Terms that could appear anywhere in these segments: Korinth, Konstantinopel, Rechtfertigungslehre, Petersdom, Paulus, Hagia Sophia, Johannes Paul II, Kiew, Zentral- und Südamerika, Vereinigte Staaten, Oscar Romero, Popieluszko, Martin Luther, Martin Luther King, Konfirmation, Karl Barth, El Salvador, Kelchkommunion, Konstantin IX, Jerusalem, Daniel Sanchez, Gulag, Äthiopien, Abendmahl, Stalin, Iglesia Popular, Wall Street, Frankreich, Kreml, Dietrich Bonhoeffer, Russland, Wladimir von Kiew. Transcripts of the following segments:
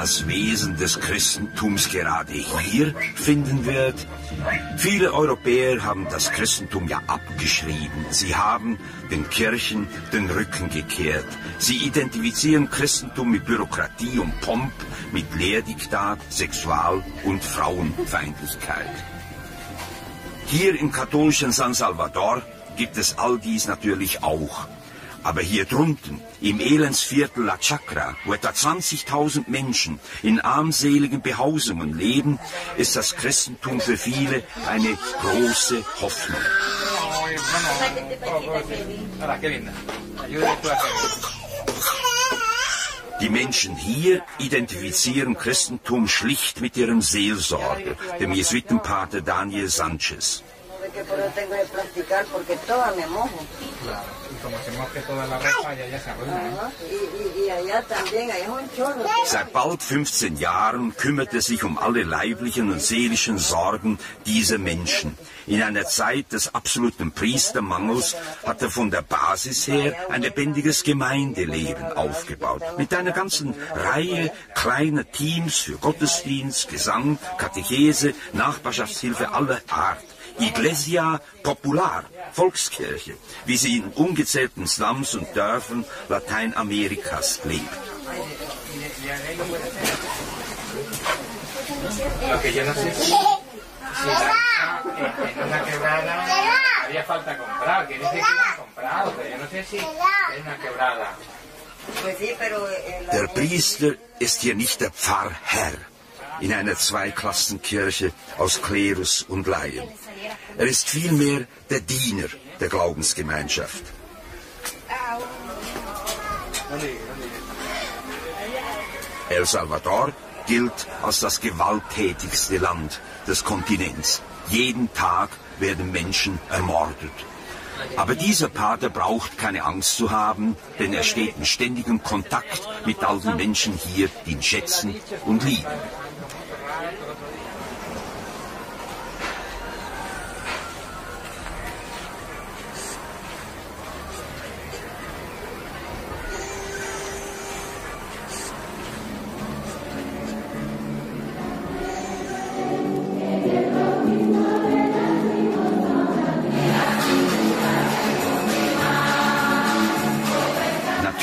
das Wesen des Christentums gerade hier finden wird. Viele Europäer haben das Christentum ja abgeschrieben. Sie haben den Kirchen den Rücken gekehrt. Sie identifizieren Christentum mit Bürokratie und Pomp, mit Lehrdiktat, Sexual- und Frauenfeindlichkeit. Hier im katholischen San Salvador gibt es all dies natürlich auch. Aber hier drunten, im Elendsviertel La Chakra, wo etwa 20.000 Menschen in armseligen Behausungen leben, ist das Christentum für viele eine große Hoffnung. Die Menschen hier identifizieren Christentum schlicht mit ihrem Seelsorger, dem Jesuitenpater Daniel Sanchez. Seit bald 15 Jahren kümmert er sich um alle leiblichen und seelischen Sorgen dieser Menschen. In einer Zeit des absoluten Priestermangels hat er von der Basis her ein lebendiges Gemeindeleben aufgebaut. Mit einer ganzen Reihe kleiner Teams für Gottesdienst, Gesang, Katechese, Nachbarschaftshilfe aller Art. Iglesia Popular, Volkskirche, wie sie in ungezählten Slums und Dörfern Lateinamerikas lebt. Der Priester ist hier nicht der Pfarrherr in einer Zweiklassenkirche aus Klerus und Laien. Er ist vielmehr der Diener der Glaubensgemeinschaft. El Salvador gilt als das gewalttätigste Land des Kontinents. Jeden Tag werden Menschen ermordet. Aber dieser Pater braucht keine Angst zu haben, denn er steht in ständigem Kontakt mit all den Menschen hier, die ihn schätzen und lieben.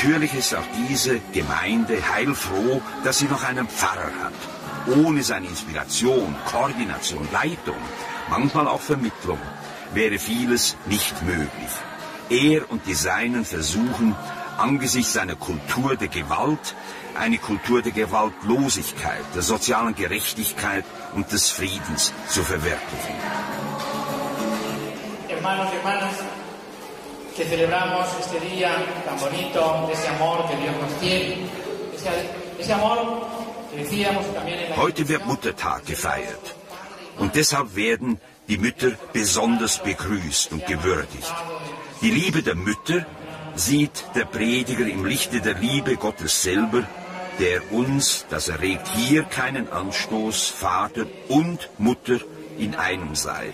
Natürlich ist auch diese Gemeinde heilfroh, dass sie noch einen Pfarrer hat. Ohne seine Inspiration, Koordination, Leitung, manchmal auch Vermittlung, wäre vieles nicht möglich. Er und die Seinen versuchen, angesichts einer Kultur der Gewalt, eine Kultur der Gewaltlosigkeit, der sozialen Gerechtigkeit und des Friedens zu verwirklichen. Hermanos, hermanas. Que celebramos este día tan bonito, de ese amor que Dios nos tiene, ese amor que decíamos también en la... Heute wird Muttertag gefeiert und deshalb werden die Mütter besonders begrüßt und gewürdigt. Die Liebe der Mütter sieht der Prediger im Lichte der Liebe Gottes selber, der uns, das erregt hier keinen Anstoß, Vater und Mutter in einem sei.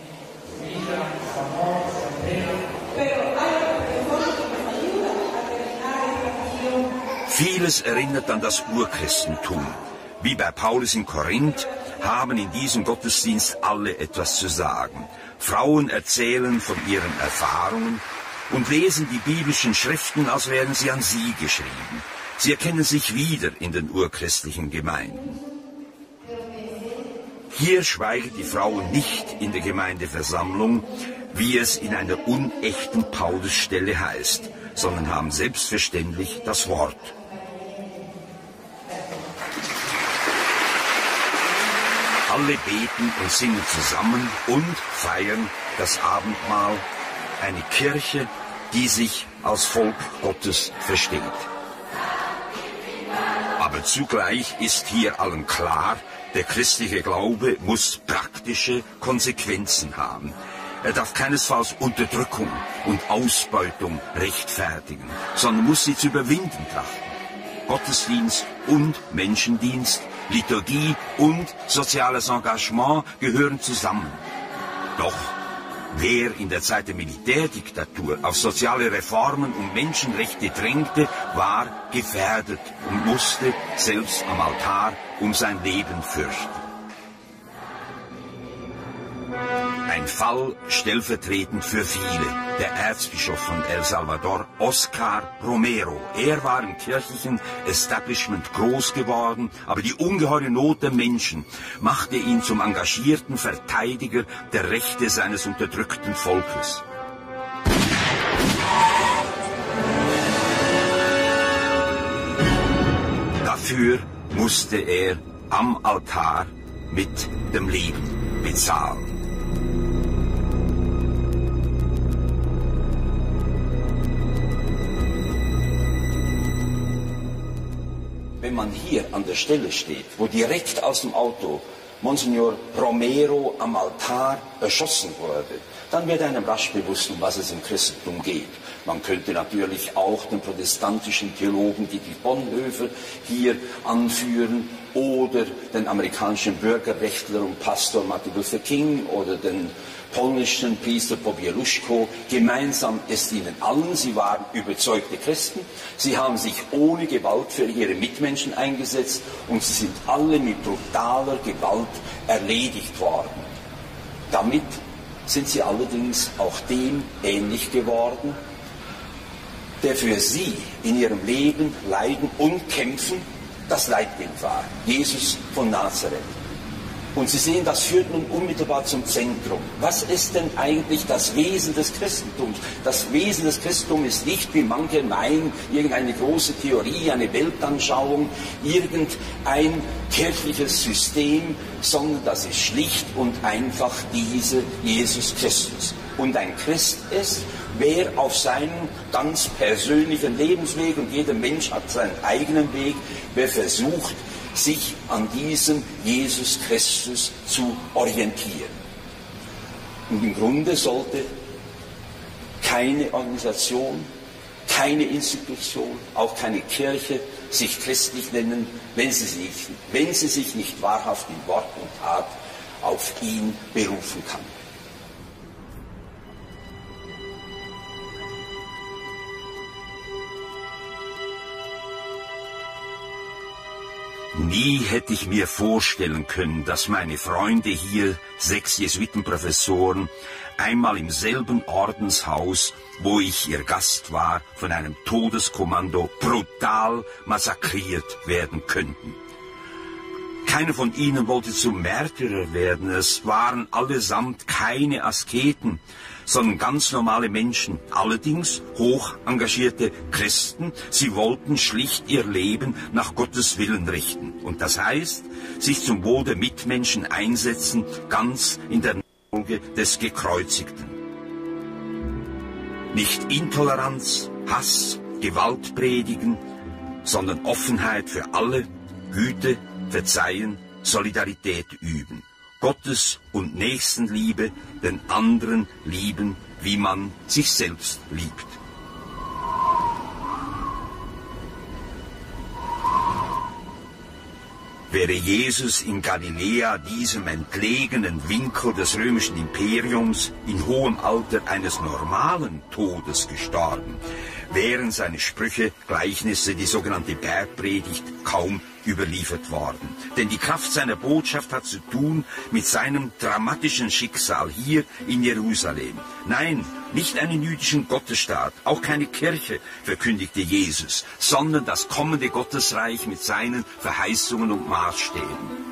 Vieles erinnert an das Urchristentum. Wie bei Paulus in Korinth haben in diesem Gottesdienst alle etwas zu sagen. Frauen erzählen von ihren Erfahrungen und lesen die biblischen Schriften, als wären sie an sie geschrieben. Sie erkennen sich wieder in den urchristlichen Gemeinden. Hier schweigen die Frauen nicht in der Gemeindeversammlung, wie es in einer unechten Paulusstelle heißt, sondern haben selbstverständlich das Wort. Alle beten und singen zusammen und feiern das Abendmahl, eine Kirche, die sich als Volk Gottes versteht. Aber zugleich ist hier allen klar, der christliche Glaube muss praktische Konsequenzen haben. Er darf keinesfalls Unterdrückung und Ausbeutung rechtfertigen, sondern muss sie zu überwinden trachten. Gottesdienst und Menschendienst, Liturgie und soziales Engagement gehören zusammen. Doch Wer in der Zeit der Militärdiktatur auf soziale Reformen und Menschenrechte drängte, war gefährdet und musste selbst am Altar um sein Leben fürchten. Ein Fall stellvertretend für viele, der Erzbischof von El Salvador, Oscar Romero. Er war im kirchlichen Establishment groß geworden, aber die ungeheure Not der Menschen machte ihn zum engagierten Verteidiger der Rechte seines unterdrückten Volkes. Dafür musste er am Altar mit dem Leben bezahlen. Wenn man hier an der Stelle steht, wo direkt aus dem Auto Monsignor Romero am Altar erschossen wurde, dann wird einem rasch bewusst, um was es im Christentum geht. Man könnte natürlich auch den protestantischen Theologen Dietrich Bonhoeffer hier anführen oder den amerikanischen Bürgerrechtler und Pastor Martin Luther King oder den polnischen Priester Popieluszko. Gemeinsam ist ihnen allen, sie waren überzeugte Christen, sie haben sich ohne Gewalt für ihre Mitmenschen eingesetzt und sie sind alle mit brutaler Gewalt erledigt worden. Damit sind sie allerdings auch dem ähnlich geworden, der für sie in ihrem Leben, Leiden und Kämpfen das Leitbild war, Jesus von Nazareth. Und Sie sehen, das führt nun unmittelbar zum Zentrum. Was ist denn eigentlich das Wesen des Christentums? Das Wesen des Christentums ist nicht, wie manche meinen, irgendeine große Theorie, eine Weltanschauung, irgendein kirchliches System, sondern das ist schlicht und einfach dieser Jesus Christus. Und ein Christ ist, wer auf seinem ganz persönlichen Lebensweg, und jeder Mensch hat seinen eigenen Weg, wer versucht, sich an diesem Jesus Christus zu orientieren. Und im Grunde sollte keine Organisation, keine Institution, auch keine Kirche sich christlich nennen, wenn sie sich nicht wahrhaft in Wort und Tat auf ihn berufen kann. Nie hätte ich mir vorstellen können, dass meine Freunde hier, 6 Jesuitenprofessoren, einmal im selben Ordenshaus, wo ich ihr Gast war, von einem Todeskommando brutal massakriert werden könnten. Keiner von ihnen wollte zum Märtyrer werden, es waren allesamt keine Asketen, sondern ganz normale Menschen, allerdings hoch engagierte Christen. Sie wollten schlicht ihr Leben nach Gottes Willen richten. Und das heißt, sich zum Wohl der Mitmenschen einsetzen, ganz in der Nachfolge des Gekreuzigten. Nicht Intoleranz, Hass, Gewalt predigen, sondern Offenheit für alle, Güte, Verzeihen, Solidarität üben. Gottes und Nächstenliebe, den anderen lieben, wie man sich selbst liebt. Wäre Jesus in Galiläa, diesem entlegenen Winkel des römischen Imperiums, in hohem Alter eines normalen Todes gestorben, wären seine Sprüche, Gleichnisse, die sogenannte Bergpredigt, kaum überliefert worden. Denn die Kraft seiner Botschaft hat zu tun mit seinem dramatischen Schicksal hier in Jerusalem. Nein, nicht einen jüdischen Gottesstaat, auch keine Kirche, verkündigte Jesus, sondern das kommende Gottesreich mit seinen Verheißungen und Maßstäben.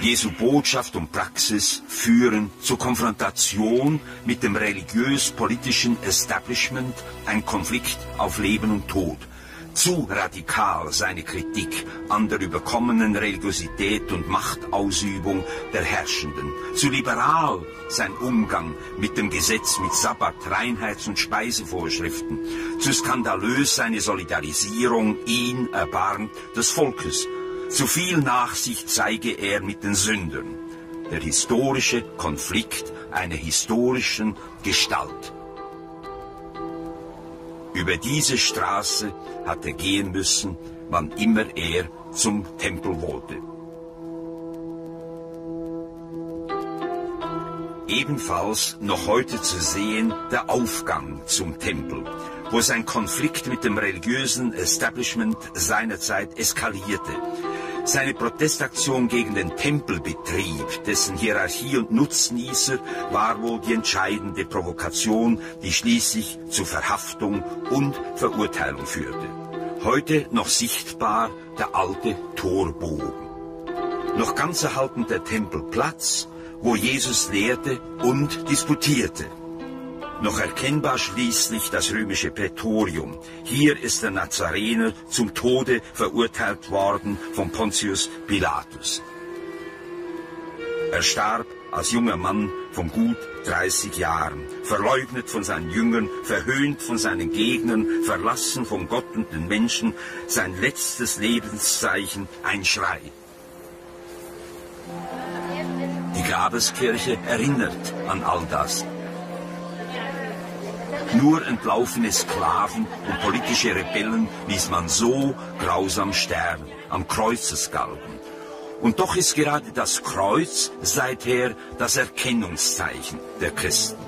Jesu Botschaft und Praxis führen zur Konfrontation mit dem religiös-politischen Establishment, ein Konflikt auf Leben und Tod. Zu radikal seine Kritik an der überkommenen Religiosität und Machtausübung der Herrschenden. Zu liberal sein Umgang mit dem Gesetz, mit Sabbat, Reinheits- und Speisevorschriften. Zu skandalös seine Solidarisierung, ihn erbarmt des Volkes. Zu viel Nachsicht zeige er mit den Sündern. Der historische Konflikt einer historischen Gestalt. Über diese Straße hat er gehen müssen, wann immer er zum Tempel wollte. ebenfalls noch heute zu sehen der Aufgang zum Tempel, wo sein Konflikt mit dem religiösen Establishment seinerzeit eskalierte. Seine Protestaktion gegen den Tempelbetrieb, dessen Hierarchie und Nutznießer, war wohl die entscheidende Provokation, die schließlich zu Verhaftung und Verurteilung führte. Heute noch sichtbar der alte Torbogen. Noch ganz erhalten der Tempelplatz, wo Jesus lehrte und disputierte. Noch erkennbar schließlich das römische Prätorium. Hier ist der Nazarener zum Tode verurteilt worden von Pontius Pilatus. Er starb als junger Mann von gut 30 Jahren, verleugnet von seinen Jüngern, verhöhnt von seinen Gegnern, verlassen von Gott und den Menschen, sein letztes Lebenszeichen ein Schrei. Die Grabeskirche erinnert an all das. Nur entlaufene Sklaven und politische Rebellen ließ man so grausam sterben, am Kreuzesgalgen. Und doch ist gerade das Kreuz seither das Erkennungszeichen der Christen.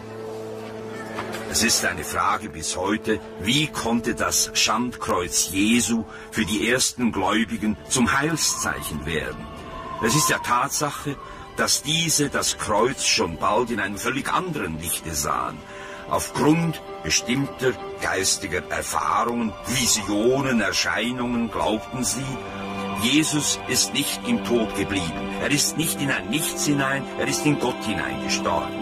Es ist eine Frage bis heute, wie konnte das Schandkreuz Jesu für die ersten Gläubigen zum Heilszeichen werden? Es ist ja Tatsache, dass diese das Kreuz schon bald in einem völlig anderen Lichte sahen, aufgrund bestimmter geistiger Erfahrungen, Visionen, Erscheinungen glaubten sie, Jesus ist nicht im Tod geblieben. Er ist nicht in ein Nichts hinein, er ist in Gott hineingestorben.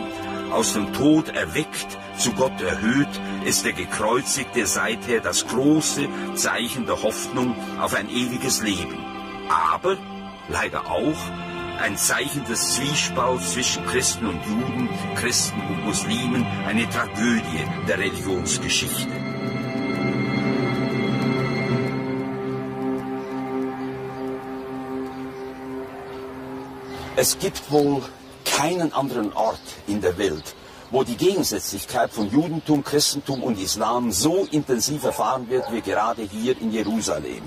Aus dem Tod erweckt, zu Gott erhöht, ist der Gekreuzigte seither das große Zeichen der Hoffnung auf ein ewiges Leben. Aber, leider auch, ein Zeichen des Zwiespalts zwischen Christen und Juden, Christen und Muslimen, eine Tragödie der Religionsgeschichte. Es gibt wohl keinen anderen Ort in der Welt, wo die Gegensätzlichkeit von Judentum, Christentum und Islam so intensiv erfahren wird wie gerade hier in Jerusalem.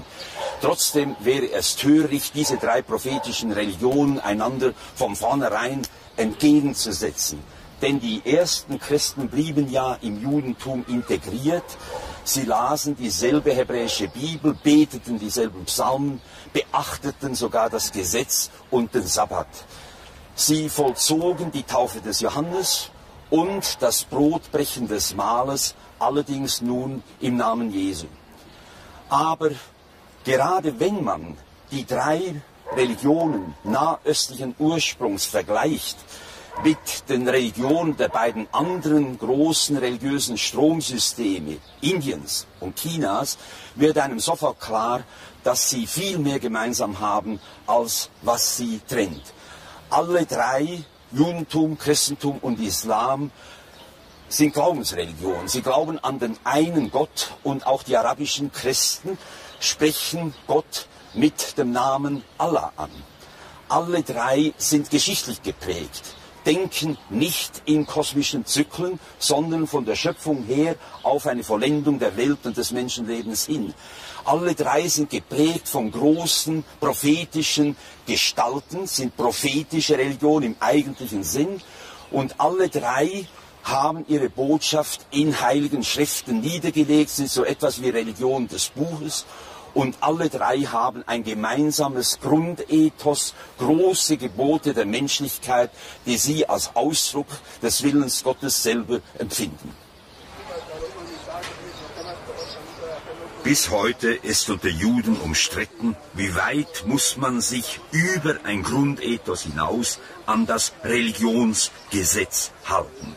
Trotzdem wäre es töricht, diese drei prophetischen Religionen einander von vornherein entgegenzusetzen. Denn die ersten Christen blieben ja im Judentum integriert. Sie lasen dieselbe hebräische Bibel, beteten dieselben Psalmen, beachteten sogar das Gesetz und den Sabbat. Sie vollzogen die Taufe des Johannes und das Brotbrechen des Mahles, allerdings nun im Namen Jesu. Aber gerade wenn man die drei Religionen nahöstlichen Ursprungs vergleicht mit den Religionen der beiden anderen großen religiösen Stromsysteme Indiens und Chinas, wird einem sofort klar, dass sie viel mehr gemeinsam haben, als was sie trennt. Alle drei, Judentum, Christentum und Islam, sind Glaubensreligionen. Sie glauben an den einen Gott und auch die arabischen Christen sprechen Gott mit dem Namen Allah an. Alle drei sind geschichtlich geprägt, denken nicht in kosmischen Zyklen, sondern von der Schöpfung her auf eine Vollendung der Welt und des Menschenlebens hin. Alle drei sind geprägt von großen prophetischen Gestalten, sind prophetische Religion im eigentlichen Sinn und alle drei haben ihre Botschaft in heiligen Schriften niedergelegt, sind so etwas wie Religion des Buches. Und alle drei haben ein gemeinsames Grundethos, große Gebote der Menschlichkeit, die sie als Ausdruck des Willens Gottes selber empfinden. Bis heute ist unter Juden umstritten, wie weit muss man sich über ein Grundethos hinaus an das Religionsgesetz halten.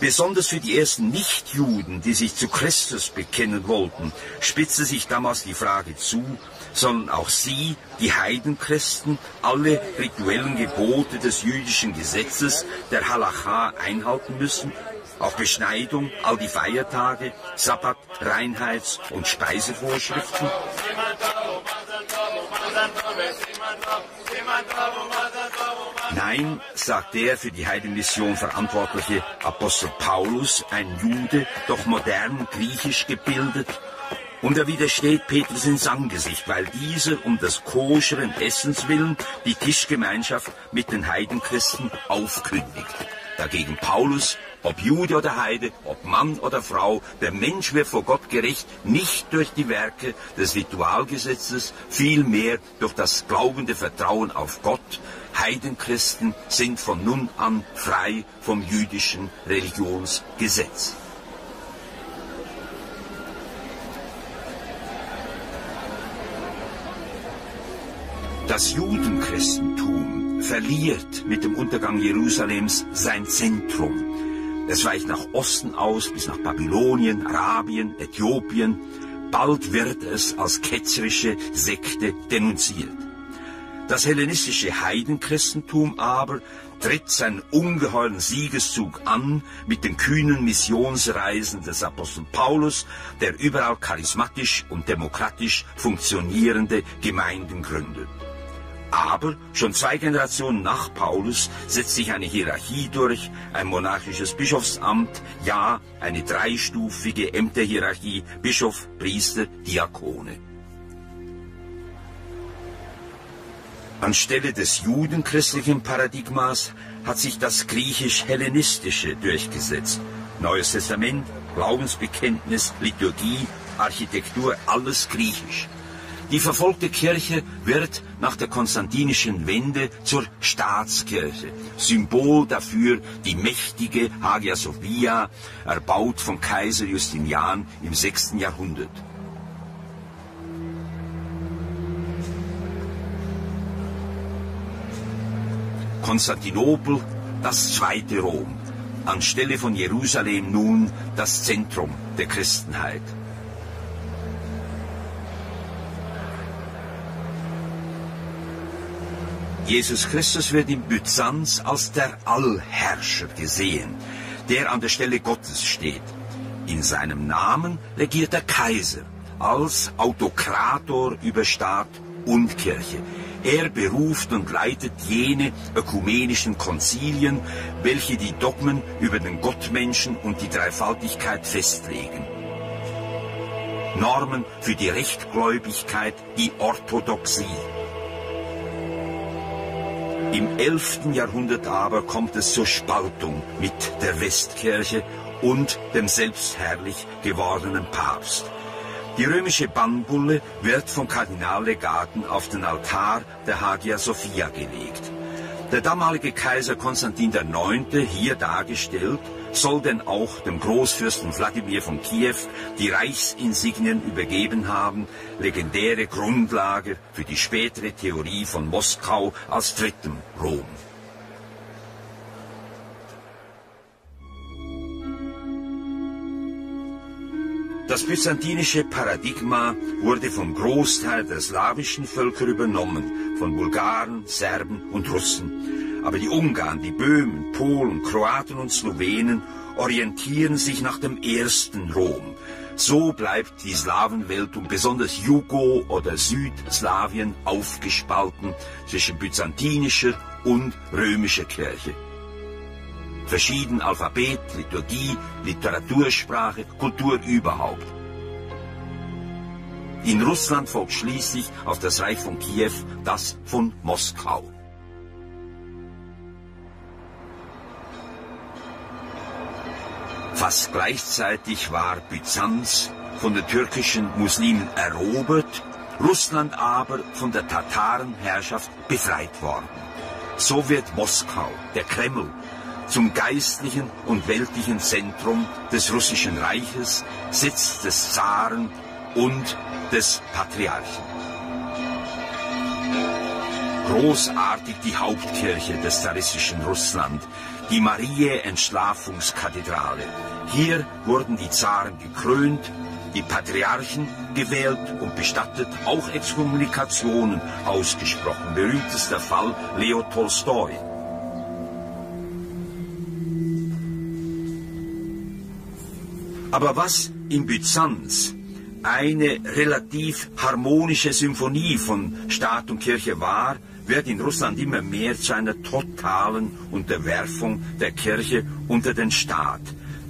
Besonders für die ersten Nichtjuden, die sich zu Christus bekennen wollten, spitzte sich damals die Frage zu, sollen auch sie, die Heidenchristen, alle rituellen Gebote des jüdischen Gesetzes, der Halacha, einhalten müssen, auch Beschneidung, all die Feiertage, Sabbat, Reinheits- und Speisevorschriften? Nein, sagt der für die Heidenmission verantwortliche Apostel Paulus, ein Jude, doch modern griechisch gebildet, Und er widersteht Petrus ins Angesicht, weil dieser um des koscheren Essens willen die Tischgemeinschaft mit den Heidenchristen aufkündigt. Dagegen Paulus, ob Jude oder Heide, ob Mann oder Frau, der Mensch wird vor Gott gerecht, nicht durch die Werke des Ritualgesetzes, vielmehr durch das glaubende Vertrauen auf Gott. Heidenchristen sind von nun an frei vom jüdischen Religionsgesetz. Das Judenchristentum verliert mit dem Untergang Jerusalems sein Zentrum. Es weicht nach Osten aus, bis nach Babylonien, Arabien, Äthiopien. Bald wird es als ketzerische Sekte denunziert. Das hellenistische Heidenchristentum aber tritt seinen ungeheuren Siegeszug an mit den kühnen Missionsreisen des Apostel Paulus, der überall charismatisch und demokratisch funktionierende Gemeinden gründet. Aber schon 2 Generationen nach Paulus setzt sich eine Hierarchie durch, ein monarchisches Bischofsamt, ja, eine 3-stufige Ämterhierarchie, Bischof, Priester, Diakone. Anstelle des judenchristlichen Paradigmas hat sich das griechisch-hellenistische durchgesetzt. Neues Testament, Glaubensbekenntnis, Liturgie, Architektur, alles griechisch. Die verfolgte Kirche wird nach der konstantinischen Wende zur Staatskirche. Symbol dafür die mächtige Hagia Sophia, erbaut von Kaiser Justinian im 6. Jahrhundert. Konstantinopel, das zweite Rom. Anstelle von Jerusalem nun das Zentrum der Christenheit. Jesus Christus wird in Byzanz als der Allherrscher gesehen, der an der Stelle Gottes steht. In seinem Namen regiert der Kaiser als Autokrator über Staat und Kirche. Er beruft und leitet jene ökumenischen Konzilien, welche die Dogmen über den Gottmenschen und die Dreifaltigkeit festlegen. Normen für die Rechtgläubigkeit, die Orthodoxie. Im 11. Jahrhundert aber kommt es zur Spaltung mit der Westkirche und dem selbstherrlich gewordenen Papst. Die römische Bannbulle wird vom Kardinallegaten auf den Altar der Hagia Sophia gelegt. Der damalige Kaiser Konstantin IX., hier dargestellt, soll denn auch dem Großfürsten Wladimir von Kiew die Reichsinsignien übergeben haben, legendäre Grundlage für die spätere Theorie von Moskau als drittem Rom. Das byzantinische Paradigma wurde vom Großteil der slawischen Völker übernommen, von Bulgaren, Serben und Russen. Aber die Ungarn, die Böhmen, Polen, Kroaten und Slowenen orientieren sich nach dem ersten Rom. So bleibt die Slawenwelt und besonders Jugo- oder Südslawien aufgespalten zwischen byzantinischer und römischer Kirche. Verschieden Alphabet, Liturgie, Literatursprache, Kultur überhaupt. In Russland folgt schließlich auf das Reich von Kiew das von Moskau. Fast gleichzeitig war Byzanz von den türkischen Muslimen erobert, Russland aber von der Tatarenherrschaft befreit worden. So wird Moskau, der Kreml, zum geistlichen und weltlichen Zentrum des Russischen Reiches, Sitz des Zaren und des Patriarchen. Großartig die Hauptkirche des zaristischen Russland, die Mariä-Entschlafungskathedrale. Hier wurden die Zaren gekrönt, die Patriarchen gewählt und bestattet, auch Exkommunikationen ausgesprochen. Berühmtester Fall Leo Tolstoi. Aber was in Byzanz eine relativ harmonische Symphonie von Staat und Kirche war, wird in Russland immer mehr zu einer totalen Unterwerfung der Kirche unter den Staat.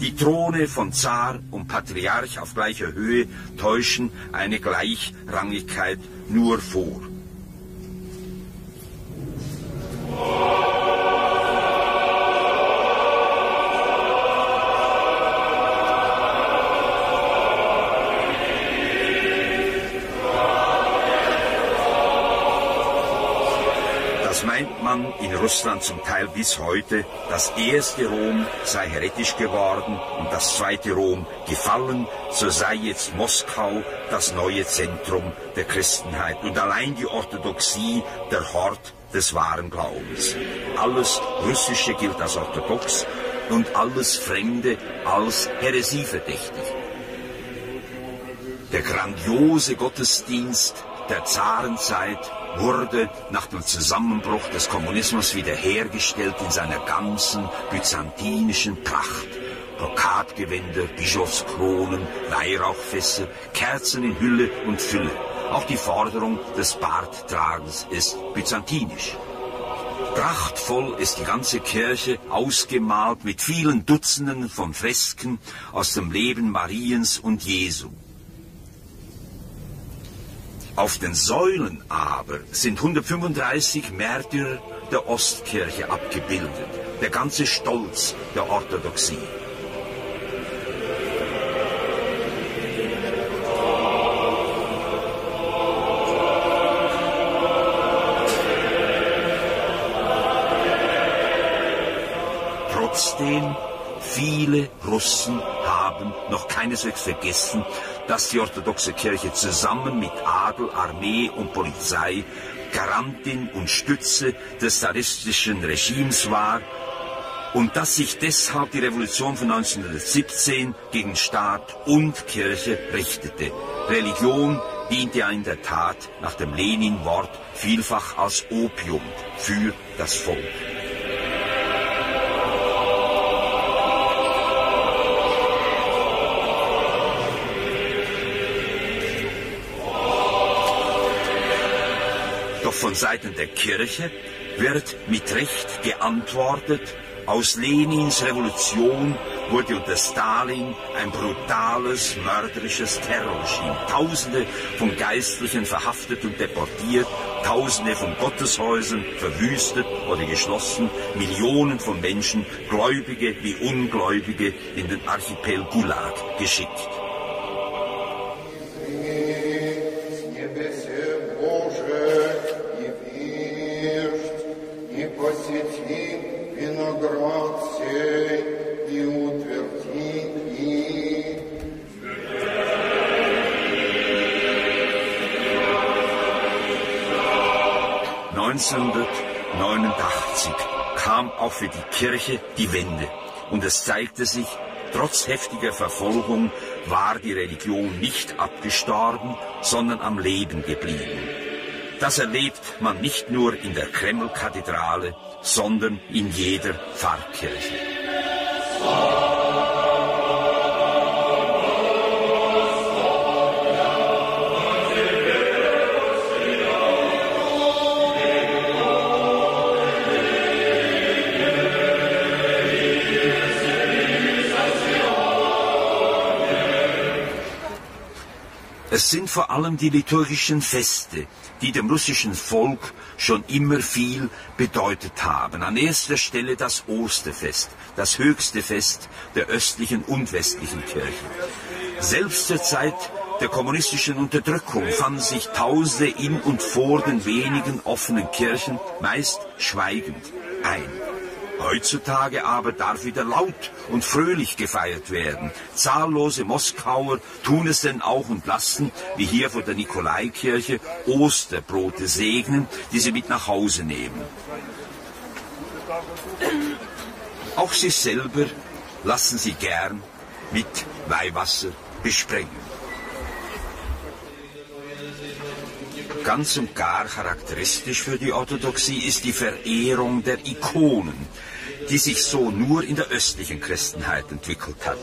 Die Throne von Zar und Patriarch auf gleicher Höhe täuschen eine Gleichrangigkeit nur vor. In Russland zum Teil bis heute, das erste Rom sei heretisch geworden und das zweite Rom gefallen, so sei jetzt Moskau das neue Zentrum der Christenheit und allein die Orthodoxie der Hort des wahren Glaubens. Alles Russische gilt als orthodox und alles Fremde als heresieverdächtig. Der grandiose Gottesdienst der Zarenzeit wurde nach dem Zusammenbruch des Kommunismus wiederhergestellt in seiner ganzen byzantinischen Pracht. Brokatgewänder, Bischofskronen, Weihrauchfässer, Kerzen in Hülle und Fülle. Auch die Forderung des Barttragens ist byzantinisch. Prachtvoll ist die ganze Kirche, ausgemalt mit vielen Dutzenden von Fresken aus dem Leben Mariens und Jesu. Auf den Säulen aber sind 135 Märtyrer der Ostkirche abgebildet, der ganze Stolz der Orthodoxie. Trotzdem, viele Russen haben noch keineswegs vergessen, dass die orthodoxe Kirche zusammen mit Adel, Armee und Polizei Garantin und Stütze des zaristischen Regimes war und dass sich deshalb die Revolution von 1917 gegen Staat und Kirche richtete. Religion diente ja in der Tat nach dem Lenin-Wort vielfach als Opium für das Volk. Von Seiten der Kirche wird mit Recht geantwortet, aus Lenins Revolution wurde unter Stalin ein brutales, mörderisches Terrorregime. Tausende von Geistlichen verhaftet und deportiert, Tausende von Gotteshäusern verwüstet oder geschlossen, Millionen von Menschen, Gläubige wie Ungläubige, in den Archipel Gulag geschickt. Für die Kirche die Wende. Und es zeigte sich, trotz heftiger Verfolgung war die Religion nicht abgestorben, sondern am Leben geblieben. Das erlebt man nicht nur in der Kremlkathedrale, sondern in jeder Pfarrkirche. Es sind vor allem die liturgischen Feste, die dem russischen Volk schon immer viel bedeutet haben. An erster Stelle das Osterfest, das höchste Fest der östlichen und westlichen Kirchen. Selbst zur Zeit der kommunistischen Unterdrückung fanden sich Tausende in und vor den wenigen offenen Kirchen, meist schweigend, ein. Heutzutage aber darf wieder laut und fröhlich gefeiert werden. Zahllose Moskauer tun es denn auch und lassen, wie hier vor der Nikolaikirche, Osterbrote segnen, die sie mit nach Hause nehmen. Auch sie selber lassen sie gern mit Weihwasser besprengen. Ganz und gar charakteristisch für die Orthodoxie ist die Verehrung der Ikonen, die sich so nur in der östlichen Christenheit entwickelt hat.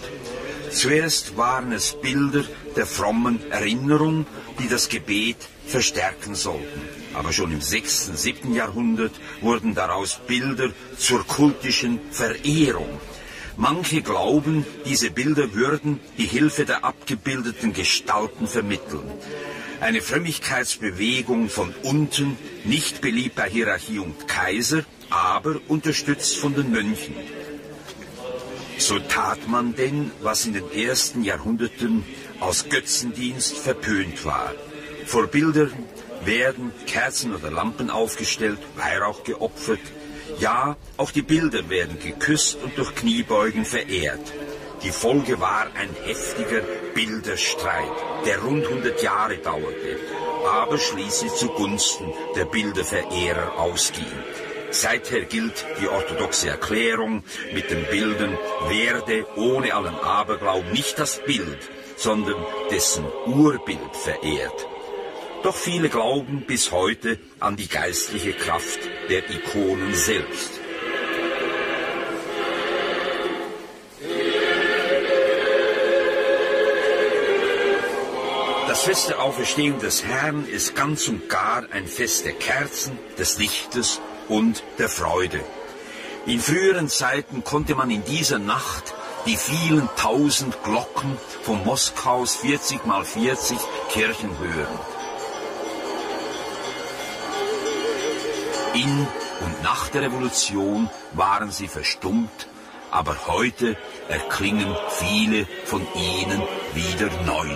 Zuerst waren es Bilder der frommen Erinnerung, die das Gebet verstärken sollten. Aber schon im 6. und 7. Jahrhundert wurden daraus Bilder zur kultischen Verehrung. Manche glauben, diese Bilder würden die Hilfe der abgebildeten Gestalten vermitteln. Eine Frömmigkeitsbewegung von unten, nicht beliebt bei Hierarchie und Kaiser, aber unterstützt von den Mönchen. So tat man denn, was in den ersten Jahrhunderten aus Götzendienst verpönt war. Vor Bildern werden Kerzen oder Lampen aufgestellt, Weihrauch geopfert. Ja, auch die Bilder werden geküsst und durch Kniebeugen verehrt. Die Folge war ein heftiger Bilderstreit, der rund 100 Jahre dauerte, aber schließlich zugunsten der Bilderverehrer ausging. Seither gilt die orthodoxe Erklärung mit den Bildern, werde ohne allen Aberglauben nicht das Bild, sondern dessen Urbild verehrt. Doch viele glauben bis heute an die geistliche Kraft der Ikonen selbst. Das Fest der Auferstehung des Herrn ist ganz und gar ein Fest der Kerzen, des Lichtes und der Freude. In früheren Zeiten konnte man in dieser Nacht die vielen tausend Glocken von Moskaus 40×40 Kirchen hören. In und nach der Revolution waren sie verstummt, aber heute erklingen viele von ihnen wieder neu.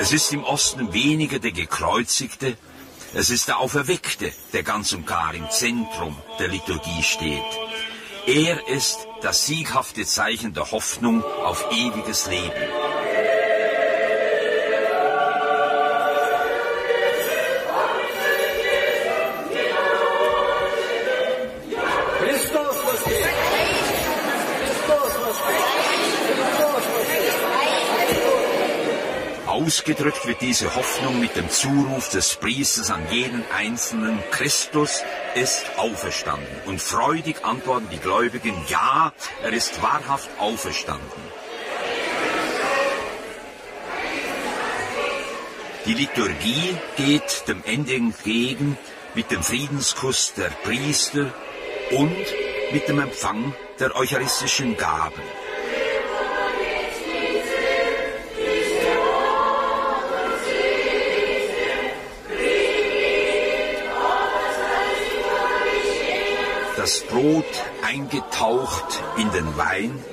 Es ist im Osten weniger der Gekreuzigte, es ist der Auferweckte, der ganz und gar im Zentrum der Liturgie steht. Er ist das sieghafte Zeichen der Hoffnung auf ewiges Leben. Ausgedrückt wird diese Hoffnung mit dem Zuruf des Priesters an jeden Einzelnen, Christus ist auferstanden. Und freudig antworten die Gläubigen, ja, er ist wahrhaft auferstanden. Die Liturgie geht dem Ende entgegen mit dem Friedenskuss der Priester und mit dem Empfang der eucharistischen Gaben. Das Brot eingetaucht in den Wein,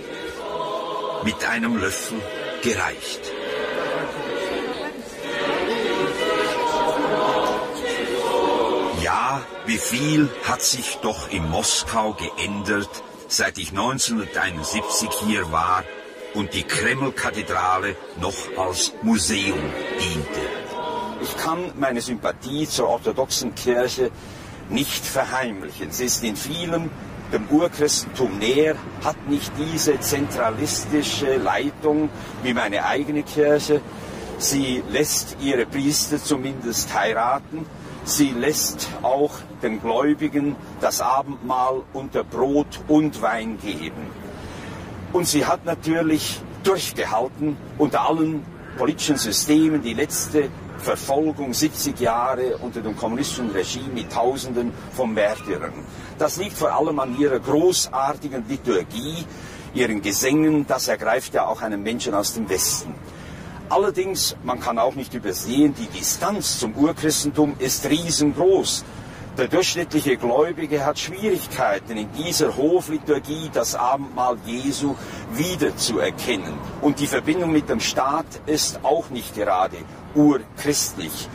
mit einem Löffel gereicht. Ja, wie viel hat sich doch in Moskau geändert, seit ich 1971 hier war und die Kreml-Kathedrale noch als Museum diente. Ich kann meine Sympathie zur orthodoxen Kirche nicht verheimlichen. Sie ist in vielem dem Urchristentum näher, hat nicht diese zentralistische Leitung wie meine eigene Kirche. Sie lässt ihre Priester zumindest heiraten. Sie lässt auch den Gläubigen das Abendmahl unter Brot und Wein geben. Und sie hat natürlich durchgehalten unter allen politischen Systemen, die letzte Verfolgung, 70 Jahre unter dem kommunistischen Regime mit Tausenden von Märtyrern. Das liegt vor allem an ihrer großartigen Liturgie, ihren Gesängen, das ergreift ja auch einen Menschen aus dem Westen. Allerdings, man kann auch nicht übersehen, die Distanz zum Urchristentum ist riesengroß. Der durchschnittliche Gläubige hat Schwierigkeiten, in dieser Hofliturgie das Abendmahl Jesu wiederzuerkennen. Und die Verbindung mit dem Staat ist auch nicht gerade urchristlich.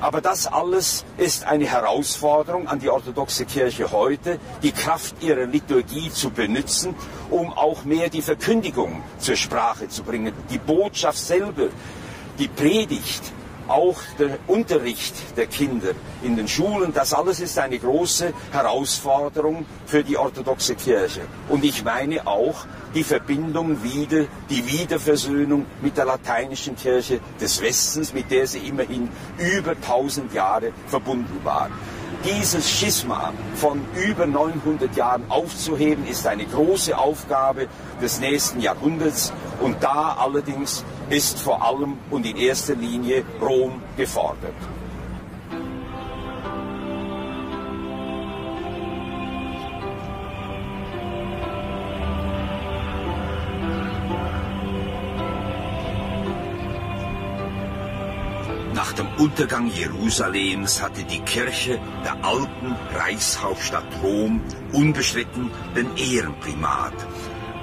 Aber das alles ist eine Herausforderung an die orthodoxe Kirche heute, die Kraft ihrer Liturgie zu benutzen, um auch mehr die Verkündigung zur Sprache zu bringen, die Botschaft selber, die Predigt, auch der Unterricht der Kinder in den Schulen, das alles ist eine große Herausforderung für die orthodoxe Kirche. Und ich meine auch die Verbindung wieder, die Wiederversöhnung mit der lateinischen Kirche des Westens, mit der sie immerhin über 1000 Jahre verbunden war. Dieses Schisma von über 900 Jahren aufzuheben, ist eine große Aufgabe des nächsten Jahrhunderts. Und da allerdings ist vor allem und in erster Linie Rom gefordert. Untergang Jerusalems hatte die Kirche der alten Reichshauptstadt Rom unbestritten den Ehrenprimat.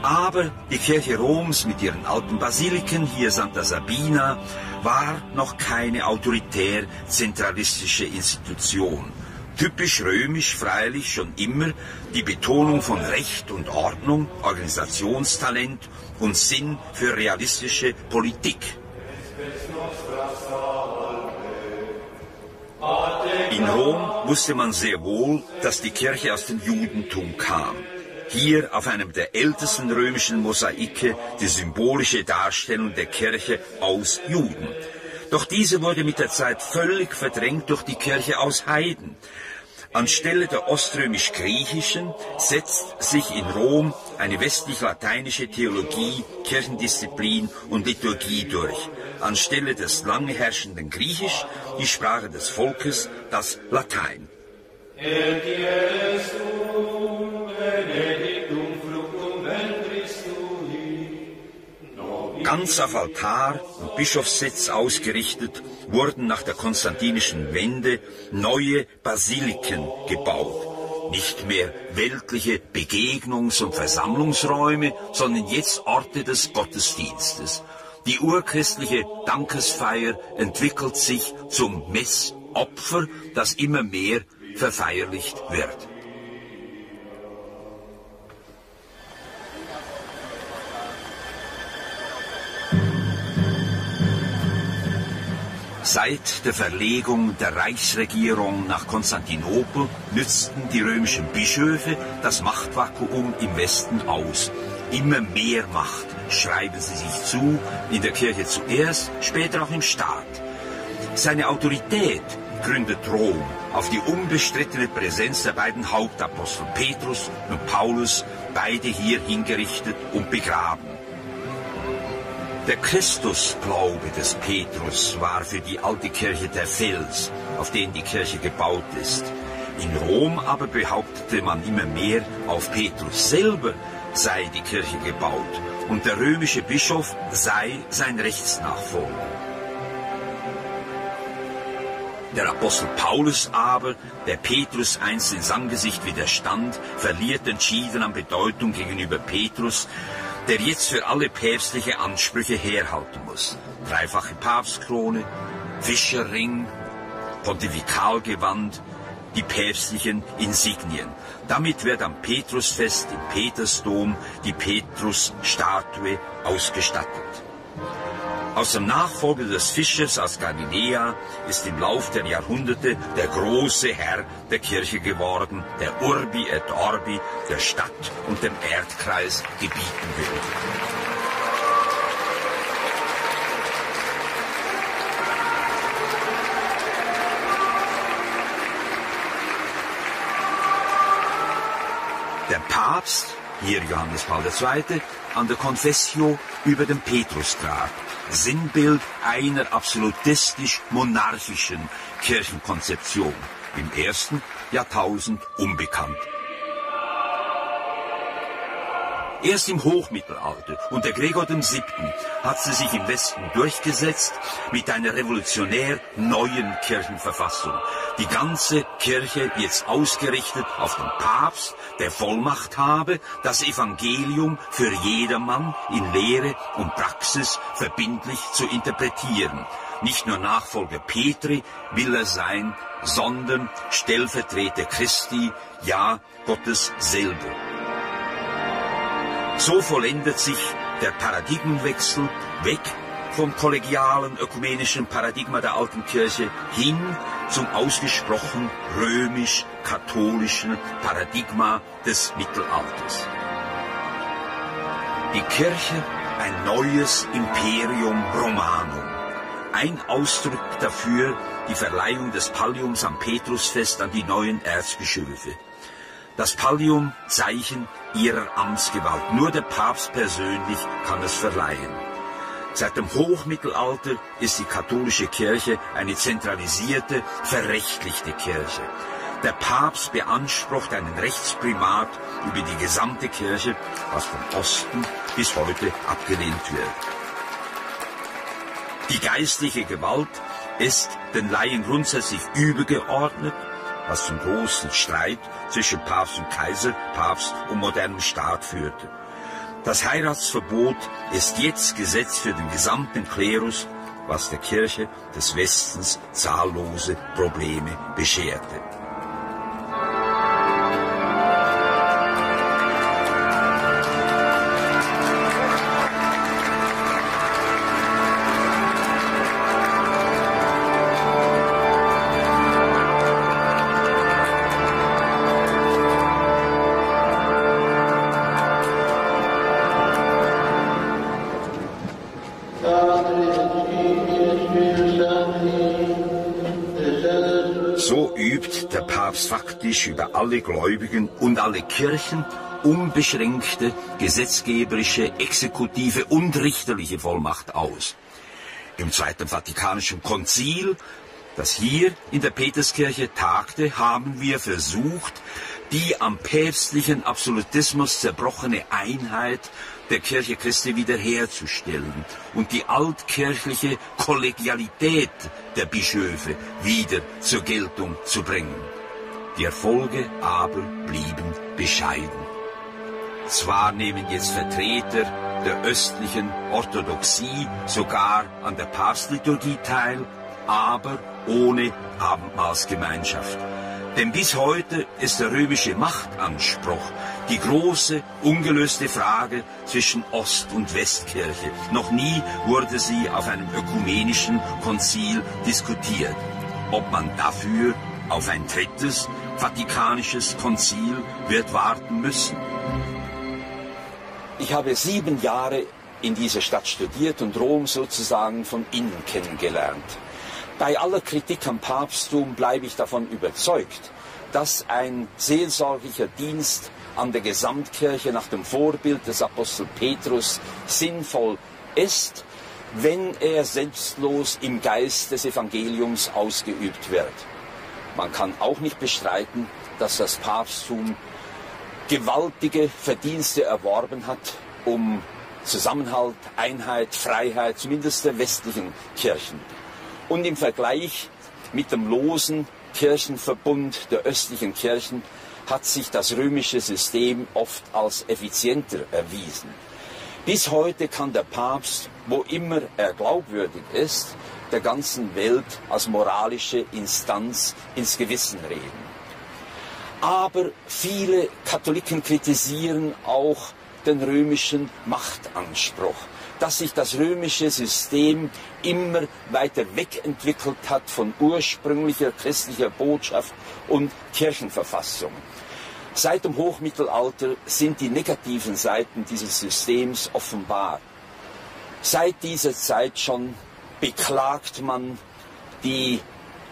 Aber die Kirche Roms mit ihren alten Basiliken, hier Santa Sabina, war noch keine autoritär-zentralistische Institution. Typisch römisch freilich schon immer die Betonung von Recht und Ordnung, Organisationstalent und Sinn für realistische Politik. In Rom wusste man sehr wohl, dass die Kirche aus dem Judentum kam. Hier auf einem der ältesten römischen Mosaike die symbolische Darstellung der Kirche aus Juden. Doch diese wurde mit der Zeit völlig verdrängt durch die Kirche aus Heiden. Anstelle der oströmisch-griechischen setzt sich in Rom eine westlich-lateinische Theologie, Kirchendisziplin und Liturgie durch. Anstelle des lange herrschenden Griechisch, die Sprache des Volkes, das Latein. Ganz auf Altar und Bischofssitz ausgerichtet, wurden nach der konstantinischen Wende neue Basiliken gebaut. Nicht mehr weltliche Begegnungs- und Versammlungsräume, sondern jetzt Orte des Gottesdienstes. Die urchristliche Dankesfeier entwickelt sich zum Messopfer, das immer mehr verfeierlicht wird. Seit der Verlegung der Reichsregierung nach Konstantinopel nützten die römischen Bischöfe das Machtvakuum im Westen aus. Immer mehr Macht schreiben sie sich zu, in der Kirche zuerst, später auch im Staat. Seine Autorität gründet Rom auf die unbestrittene Präsenz der beiden Hauptapostel Petrus und Paulus, beide hier hingerichtet und begraben. Der Christusglaube des Petrus war für die alte Kirche der Fels, auf den die Kirche gebaut ist. In Rom aber behauptete man immer mehr, auf Petrus selber sei die Kirche gebaut und der römische Bischof sei sein Rechtsnachfolger. Der Apostel Paulus aber, der Petrus einst ins Angesicht widerstand, verliert entschieden an Bedeutung gegenüber Petrus, der jetzt für alle päpstliche Ansprüche herhalten muss. Dreifache Papstkrone, Fischerring, Pontifikalgewand, die päpstlichen Insignien. Damit wird am Petrusfest im Petersdom die Petrusstatue ausgestattet. Aus dem Nachfolger des Fischers aus Galiläa ist im Lauf der Jahrhunderte der große Herr der Kirche geworden, der Urbi et Orbi, der Stadt und dem Erdkreis gebieten will. Der Papst, hier Johannes Paul II., an der Confessio über dem Petrusgrab, Sinnbild einer absolutistisch-monarchischen Kirchenkonzeption, im ersten Jahrtausend unbekannt. Erst im Hochmittelalter unter Gregor VII. Hat sie sich im Westen durchgesetzt mit einer revolutionär neuen Kirchenverfassung. Die ganze Kirche jetzt ausgerichtet auf den Papst, der Vollmacht habe, das Evangelium für jedermann in Lehre und Praxis verbindlich zu interpretieren. Nicht nur Nachfolger Petri will er sein, sondern Stellvertreter Christi, ja Gottes selber. So vollendet sich der Paradigmenwechsel weg vom kollegialen ökumenischen Paradigma der alten Kirche hin zum ausgesprochen römisch-katholischen Paradigma des Mittelalters. Die Kirche, ein neues Imperium Romanum. Ein Ausdruck dafür die Verleihung des Palliums am Petrusfest an die neuen Erzbischöfe. Das Pallium, Zeichen ihrer Amtsgewalt. Nur der Papst persönlich kann es verleihen. Seit dem Hochmittelalter ist die katholische Kirche eine zentralisierte, verrechtlichte Kirche. Der Papst beansprucht einen Rechtsprimat über die gesamte Kirche, was vom Osten bis heute abgelehnt wird. Die geistliche Gewalt ist den Laien grundsätzlich übergeordnet, was zum großen Streit zwischen Papst und Kaiser, Papst und modernem Staat führte. Das Heiratsverbot ist jetzt Gesetz für den gesamten Klerus, was der Kirche des Westens zahllose Probleme bescherte. Faktisch über alle Gläubigen und alle Kirchen unbeschränkte gesetzgeberische, exekutive und richterliche Vollmacht aus. Im Zweiten Vatikanischen Konzil, das hier in der Peterskirche tagte, haben wir versucht, die am päpstlichen Absolutismus zerbrochene Einheit der Kirche Christi wiederherzustellen und die altkirchliche Kollegialität der Bischöfe wieder zur Geltung zu bringen. Die Erfolge aber blieben bescheiden. Zwar nehmen jetzt Vertreter der östlichen Orthodoxie sogar an der Papstliturgie teil, aber ohne Abendmahlsgemeinschaft. Denn bis heute ist der römische Machtanspruch die große, ungelöste Frage zwischen Ost- und Westkirche. Noch nie wurde sie auf einem ökumenischen Konzil diskutiert. Ob man dafür auf ein drittes Vatikanisches Konzil wird warten müssen. Ich habe 7 Jahre in dieser Stadt studiert und Rom sozusagen von innen kennengelernt. Bei aller Kritik am Papsttum bleibe ich davon überzeugt, dass ein seelsorglicher Dienst an der Gesamtkirche nach dem Vorbild des Apostel Petrus sinnvoll ist, wenn er selbstlos im Geist des Evangeliums ausgeübt wird. Man kann auch nicht bestreiten, dass das Papsttum gewaltige Verdienste erworben hat, um Zusammenhalt, Einheit, Freiheit, zumindest der westlichen Kirchen. Und im Vergleich mit dem losen Kirchenverbund der östlichen Kirchen hat sich das römische System oft als effizienter erwiesen. Bis heute kann der Papst, wo immer er glaubwürdig ist, der ganzen Welt als moralische Instanz ins Gewissen reden. Aber viele Katholiken kritisieren auch den römischen Machtanspruch, dass sich das römische System immer weiter wegentwickelt hat von ursprünglicher christlicher Botschaft und Kirchenverfassung. Seit dem Hochmittelalter sind die negativen Seiten dieses Systems offenbar. Seit dieser Zeit schon beklagt man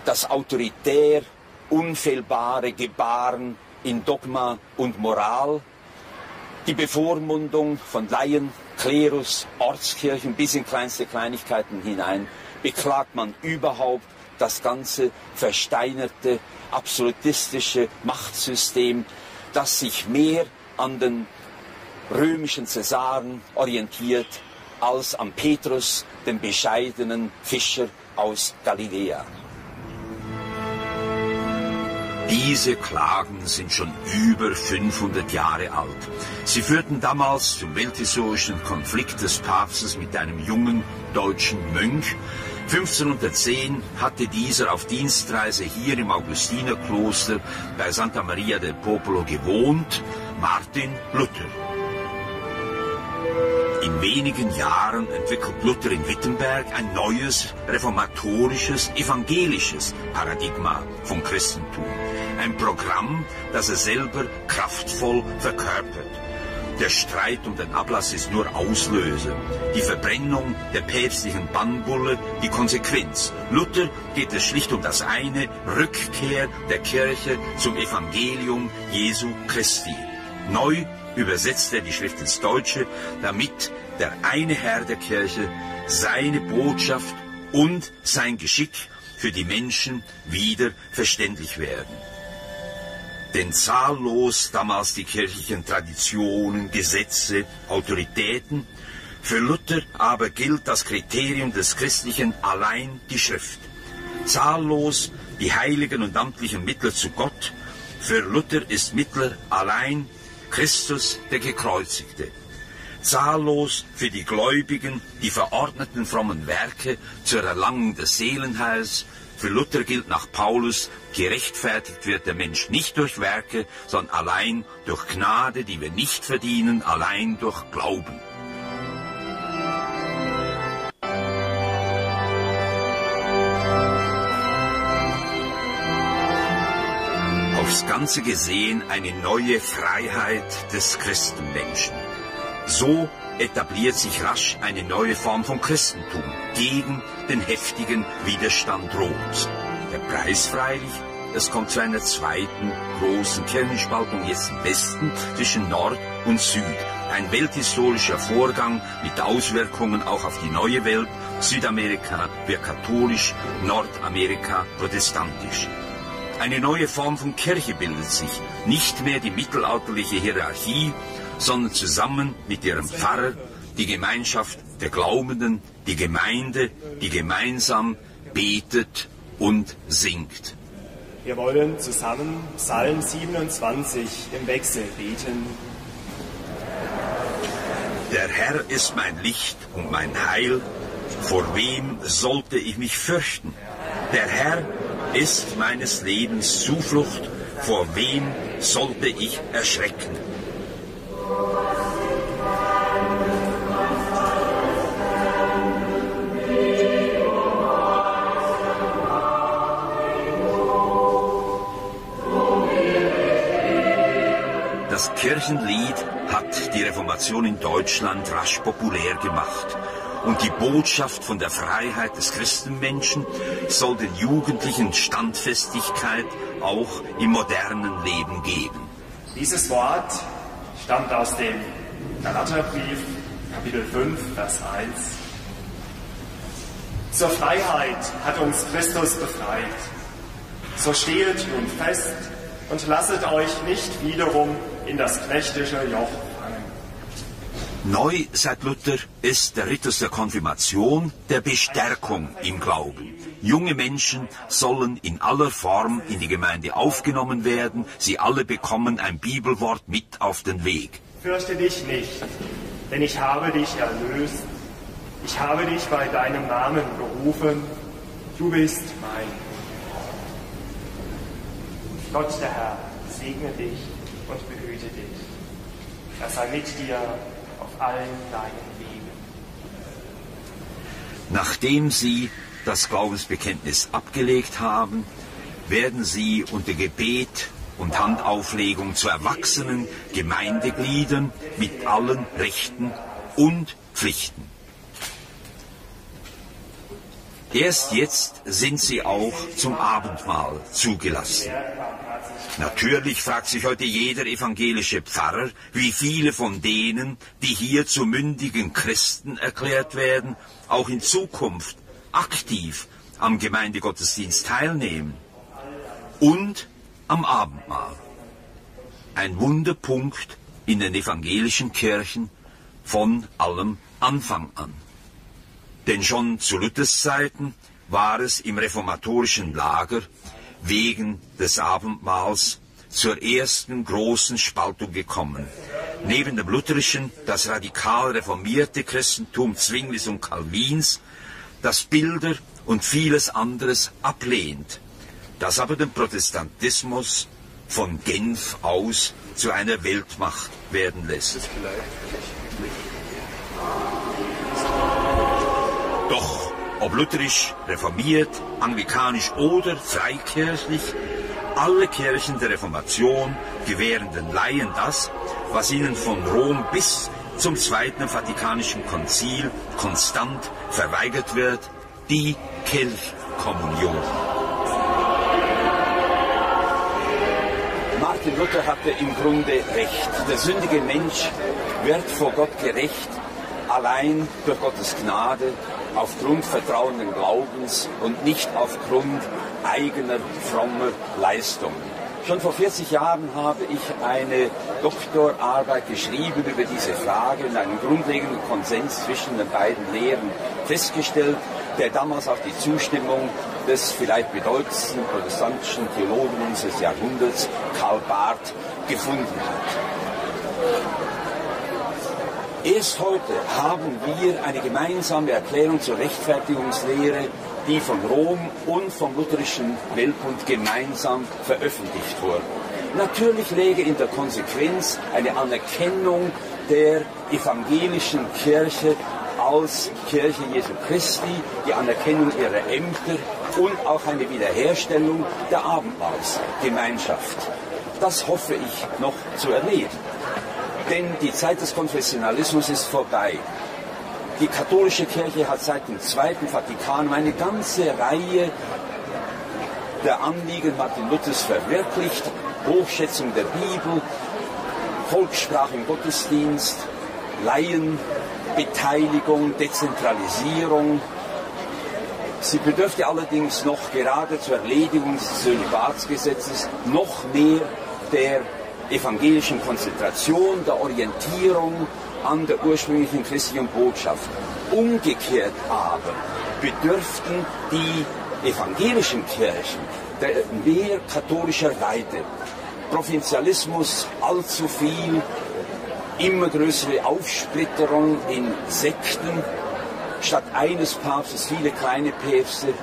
das autoritär unfehlbare Gebaren in Dogma und Moral, die Bevormundung von Laien, Klerus, Ortskirchen bis in kleinste Kleinigkeiten hinein, beklagt man überhaupt das ganze versteinerte, absolutistische Machtsystem, das sich mehr an den römischen Cäsaren orientiert als am Petrus, dem bescheidenen Fischer aus Galiläa. Diese Klagen sind schon über 500 Jahre alt. Sie führten damals zum welthistorischen Konflikt des Papstes mit einem jungen deutschen Mönch. 1510 hatte dieser auf Dienstreise hier im Augustinerkloster bei Santa Maria del Popolo gewohnt, Martin Luther. In wenigen Jahren entwickelt Luther in Wittenberg ein neues reformatorisches, evangelisches Paradigma vom Christentum. Ein Programm, das er selber kraftvoll verkörpert. Der Streit um den Ablass ist nur Auslöser. Die Verbrennung der päpstlichen Bannbulle die Konsequenz. Luther geht es schlicht um das eine, Rückkehr der Kirche zum Evangelium Jesu Christi. Neu übersetzt er die Schrift ins Deutsche, damit der eine Herr der Kirche seine Botschaft und sein Geschick für die Menschen wieder verständlich werden. Denn zahllos damals die kirchlichen Traditionen, Gesetze, Autoritäten, für Luther aber gilt das Kriterium des Christlichen allein die Schrift. zahllos die heiligen und amtlichen Mittler zu Gott. Für Luther ist Mittler allein Christus der Gekreuzigte. Zahllos für die Gläubigen die verordneten frommen Werke zur Erlangung des Seelenheils. Für Luther gilt nach Paulus, gerechtfertigt wird der Mensch nicht durch Werke, sondern allein durch Gnade, die wir nicht verdienen, allein durch Glauben. Aufs Ganze gesehen eine neue Freiheit des Christenmenschen. So etabliert sich rasch eine neue Form von Christentum gegen den heftigen Widerstand Roms. Der Preis freilich, es kommt zu einer zweiten großen Kirchenspaltung jetzt im Westen zwischen Nord und Süd. Ein welthistorischer Vorgang mit Auswirkungen auch auf die neue Welt. Südamerika wird katholisch, Nordamerika protestantisch. Eine neue Form von Kirche bildet sich, nicht mehr die mittelalterliche Hierarchie, sondern zusammen mit ihrem Pfarrer, die Gemeinschaft der Glaubenden, die Gemeinde, die gemeinsam betet und singt. Wir wollen zusammen Psalm 27 im Wechsel beten. Der Herr ist mein Licht und mein Heil, vor wem sollte ich mich fürchten? Der Herr ist meines Lebens Zuflucht, vor wem sollte ich erschrecken? Das Kirchenlied hat die Reformation in Deutschland rasch populär gemacht. Und die Botschaft von der Freiheit des Christenmenschen soll den Jugendlichen Standfestigkeit auch im modernen Leben geben. Dieses Wort stammt aus dem Galaterbrief, Kapitel 5, Vers 1. Zur Freiheit hat uns Christus befreit. So stehet nun fest und lasset euch nicht wiederum in das knechtische Joch. Neu seit Luther ist der Ritus der Konfirmation der Bestärkung im Glauben. Junge Menschen sollen in aller Form in die Gemeinde aufgenommen werden. Sie alle bekommen ein Bibelwort mit auf den Weg. Fürchte dich nicht, denn ich habe dich erlöst. Ich habe dich bei deinem Namen gerufen. Du bist mein. Gott der Herr segne dich und behüte dich. Er sei mit dir auf allen deinen Wegen. Nachdem sie das Glaubensbekenntnis abgelegt haben, werden sie unter Gebet und Handauflegung zu erwachsenen Gemeindegliedern mit allen Rechten und Pflichten. Erst jetzt sind sie auch zum Abendmahl zugelassen. Natürlich fragt sich heute jeder evangelische Pfarrer, wie viele von denen, die hier zu mündigen Christen erklärt werden, auch in Zukunft aktiv am Gemeindegottesdienst teilnehmen und am Abendmahl. Ein Wunderpunkt in den evangelischen Kirchen von allem Anfang an. Denn schon zu Luthers Zeiten war es im reformatorischen Lager wegen des Abendmahls zur ersten großen Spaltung gekommen. Neben dem lutherischen, das radikal reformierte Christentum Zwinglis und Calvins, das Bilder und vieles anderes ablehnt, das aber den Protestantismus von Genf aus zu einer Weltmacht werden lässt. Doch ob lutherisch, reformiert, anglikanisch oder freikirchlich, alle Kirchen der Reformation gewähren den Laien das, was ihnen von Rom bis zum Zweiten Vatikanischen Konzil konstant verweigert wird, die Kelchkommunion. Martin Luther hatte im Grunde recht. Der sündige Mensch wird vor Gott gerecht, allein durch Gottes Gnade, aufgrund vertrauenden Glaubens und nicht aufgrund eigener frommer Leistungen. Schon vor 40 Jahren habe ich eine Doktorarbeit geschrieben über diese Frage und einen grundlegenden Konsens zwischen den beiden Lehren festgestellt, der damals auch die Zustimmung des vielleicht bedeutendsten protestantischen Theologen unseres Jahrhunderts, Karl Barth, gefunden hat. Erst heute haben wir eine gemeinsame Erklärung zur Rechtfertigungslehre, die von Rom und vom lutherischen Weltbund gemeinsam veröffentlicht wurde. Natürlich läge in der Konsequenz eine Anerkennung der evangelischen Kirche als Kirche Jesu Christi, die Anerkennung ihrer Ämter und auch eine Wiederherstellung der Abendmahlsgemeinschaft. Das hoffe ich noch zu erleben. Denn die Zeit des Konfessionalismus ist vorbei. Die katholische Kirche hat seit dem Zweiten Vatikanum eine ganze Reihe der Anliegen Martin Luthers verwirklicht. Hochschätzung der Bibel, Volkssprache im Gottesdienst, Laienbeteiligung, Dezentralisierung. Sie bedürfte allerdings noch gerade zur Erledigung des Zölibatsgesetzes noch mehr der evangelischen Konzentration, der Orientierung an der ursprünglichen christlichen Botschaft. Umgekehrt aber bedürften die evangelischen Kirchen mehr katholischer Weite. Provinzialismus allzu viel, immer größere Aufsplitterung in Sekten, statt eines Papstes viele kleine Päpste.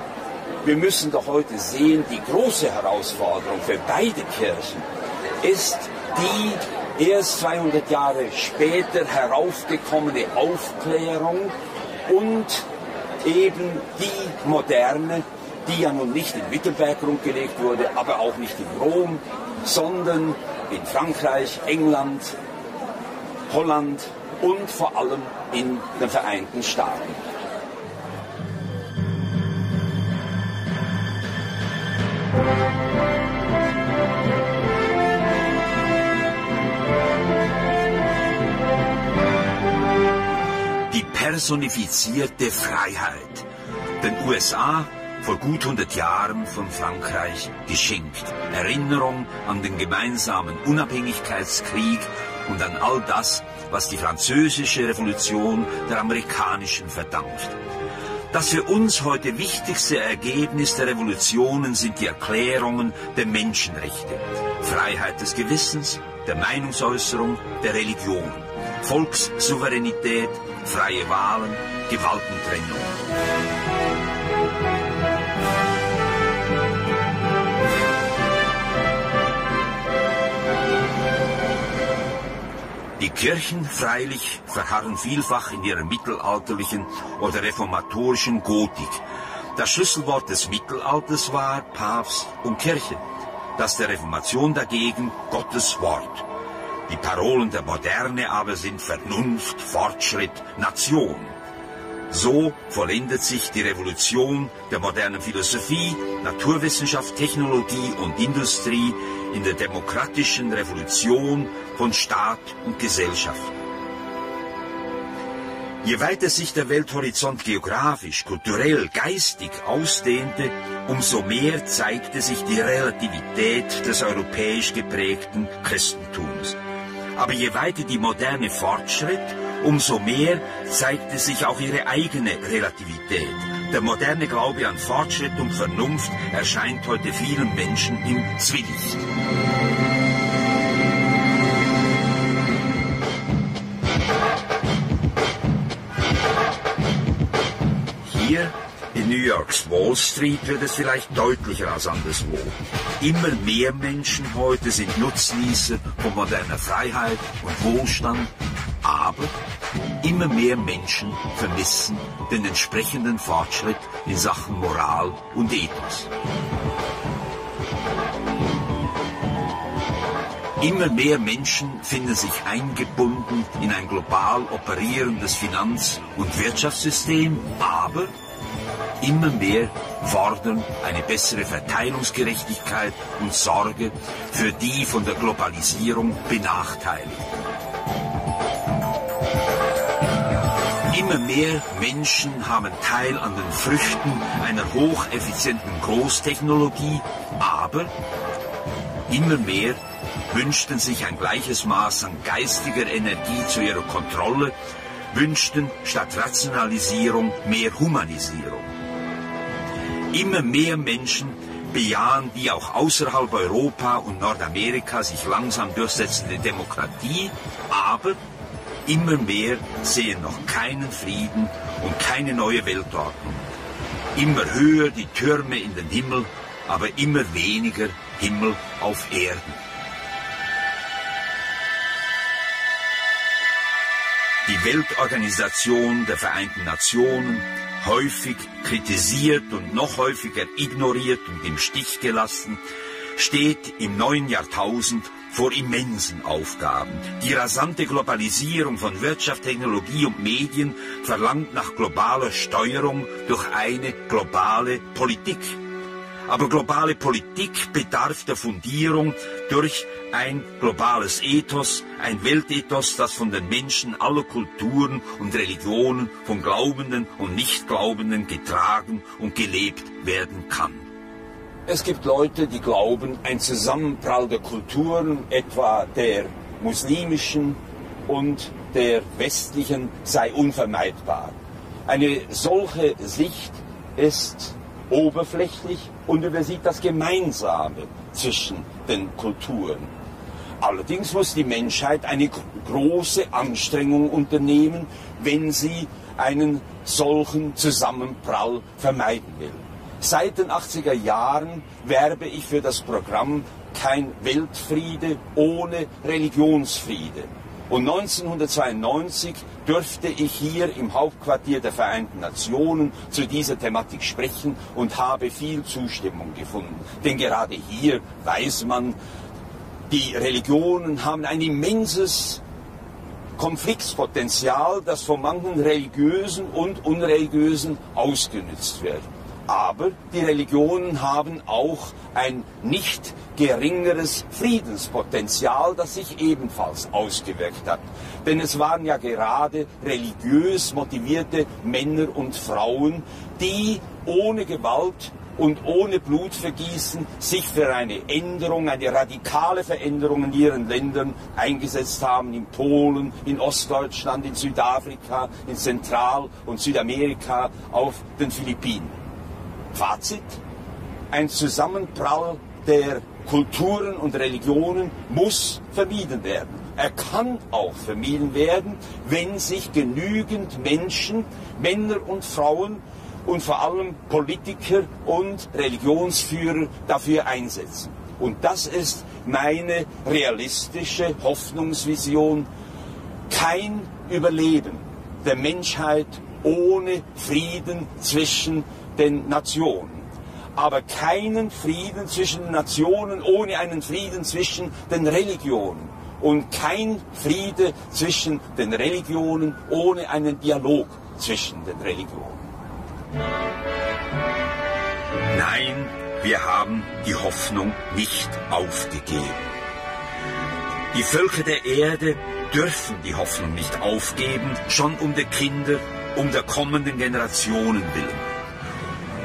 Wir müssen doch heute sehen, die große Herausforderung für beide Kirchen ist die erst 200 Jahre später heraufgekommene Aufklärung und eben die moderne, die ja nun nicht in Wittenberg rumgelegt wurde, aber auch nicht in Rom, sondern in Frankreich, England, Holland und vor allem in den Vereinigten Staaten. Die personifizierte Freiheit. Den USA vor gut 100 Jahren von Frankreich geschenkt. Erinnerung an den gemeinsamen Unabhängigkeitskrieg und an all das, was die französische Revolution der amerikanischen verdankt. Das für uns heute wichtigste Ergebnis der Revolutionen sind die Erklärungen der Menschenrechte. Freiheit des Gewissens, der Meinungsäußerung, der Religion, Volkssouveränität, freie Wahlen, Gewaltentrennung. Die Kirchen freilich verharren vielfach in ihrer mittelalterlichen oder reformatorischen Gotik. Das Schlüsselwort des Mittelalters war Papst und Kirche, das der Reformation dagegen Gottes Wort. Die Parolen der Moderne aber sind Vernunft, Fortschritt, Nation. So vollendet sich die Revolution der modernen Philosophie, Naturwissenschaft, Technologie und Industrie in der demokratischen Revolution von Staat und Gesellschaft. Je weiter sich der Welthorizont geografisch, kulturell, geistig ausdehnte, umso mehr zeigte sich die Relativität des europäisch geprägten Christentums. Aber je weiter die moderne fortschritt, umso mehr zeigte sich auch ihre eigene Relativität. Der moderne Glaube an Fortschritt und Vernunft erscheint heute vielen Menschen im Zwielicht. Hier in New Yorks Wall Street wird es vielleicht deutlicher als anderswo. Immer mehr Menschen heute sind Nutznießer von moderner Freiheit und Wohlstand, aber immer mehr Menschen vermissen den entsprechenden Fortschritt in Sachen Moral und Ethos. Immer mehr Menschen finden sich eingebunden in ein global operierendes Finanz- und Wirtschaftssystem, aber immer mehr fordern eine bessere Verteilungsgerechtigkeit und Sorge für die von der Globalisierung Benachteiligten. Immer mehr Menschen haben Teil an den Früchten einer hocheffizienten Großtechnologie, aber immer mehr wünschten sich ein gleiches Maß an geistiger Energie zu ihrer Kontrolle, wünschten statt Rationalisierung mehr Humanisierung. Immer mehr Menschen bejahen die auch außerhalb Europa und Nordamerika sich langsam durchsetzende Demokratie, aber immer mehr sehen noch keinen Frieden und keine neue Weltordnung. Immer höher die Türme in den Himmel, aber immer weniger Himmel auf Erden. Die Weltorganisation der Vereinten Nationen, häufig kritisiert und noch häufiger ignoriert und im Stich gelassen, steht im neuen Jahrtausend vor immensen Aufgaben. Die rasante Globalisierung von Wirtschaft, Technologie und Medien verlangt nach globaler Steuerung durch eine globale Politik. Aber globale Politik bedarf der Fundierung durch ein globales Ethos, ein Weltethos, das von den Menschen aller Kulturen und Religionen, von Glaubenden und Nichtglaubenden getragen und gelebt werden kann. Es gibt Leute, die glauben, ein Zusammenprall der Kulturen, etwa der muslimischen und der westlichen, sei unvermeidbar. Eine solche Sicht ist oberflächlich und übersieht das Gemeinsame zwischen den Kulturen. Allerdings muss die Menschheit eine große Anstrengung unternehmen, wenn sie einen solchen Zusammenprall vermeiden will. Seit den 80er Jahren werbe ich für das Programm Kein Weltfriede ohne Religionsfriede. Und 1992 dürfte ich hier im Hauptquartier der Vereinten Nationen zu dieser Thematik sprechen und habe viel Zustimmung gefunden. Denn gerade hier weiß man, die Religionen haben ein immenses Konfliktpotenzial, das von manchen Religiösen und Unreligiösen ausgenutzt wird. Aber die Religionen haben auch ein nicht geringeres Friedenspotenzial, das sich ebenfalls ausgewirkt hat. Denn es waren ja gerade religiös motivierte Männer und Frauen, die ohne Gewalt und ohne Blutvergießen sich für eine Änderung, eine radikale Veränderung in ihren Ländern eingesetzt haben, in Polen, in Ostdeutschland, in Südafrika, in Zentral- und Südamerika, auf den Philippinen. Fazit: Ein Zusammenprall der Kulturen und Religionen muss vermieden werden. Er kann auch vermieden werden, wenn sich genügend Menschen, Männer und Frauen und vor allem Politiker und Religionsführer dafür einsetzen. Und das ist meine realistische Hoffnungsvision. Kein Überleben der Menschheit ohne Frieden zwischen den Nationen. Aber keinen Frieden zwischen den Nationen ohne einen Frieden zwischen den Religionen. Und kein Friede zwischen den Religionen ohne einen Dialog zwischen den Religionen. Nein, wir haben die Hoffnung nicht aufgegeben. Die Völker der Erde dürfen die Hoffnung nicht aufgeben, schon um der Kinder, um der kommenden Generationen willen.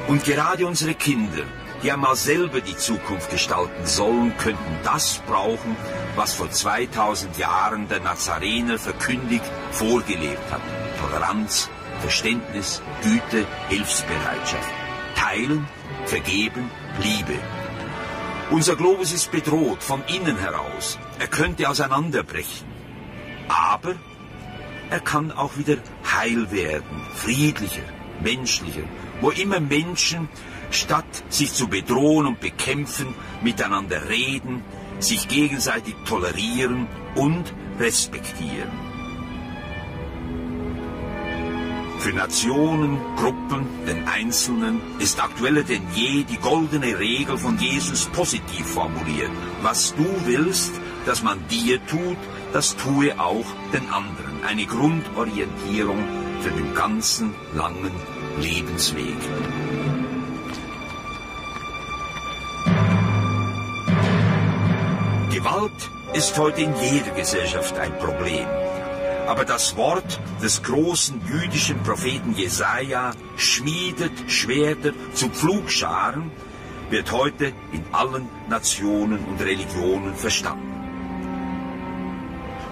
Und gerade unsere Kinder, die einmal selber die Zukunft gestalten sollen, könnten das brauchen, was vor 2000 Jahren der Nazarener verkündigt vorgelebt hat. Toleranz, Verständnis, Güte, Hilfsbereitschaft. Teilen, vergeben, Liebe. Unser Globus ist bedroht von innen heraus. Er könnte auseinanderbrechen. Aber er kann auch wieder heil werden, friedlicher, menschlicher, wo immer Menschen, statt sich zu bedrohen und bekämpfen, miteinander reden, sich gegenseitig tolerieren und respektieren. Für Nationen, Gruppen, den Einzelnen ist aktueller denn je die goldene Regel von Jesus positiv formuliert. Was du willst, dass man dir tut, das tue auch den anderen. Eine Grundorientierung für den ganzen langen Lebensweg. Gewalt ist heute in jeder Gesellschaft ein Problem. Aber das Wort des großen jüdischen Propheten Jesaja, schmiedet Schwerter zu Pflugscharen, wird heute in allen Nationen und Religionen verstanden.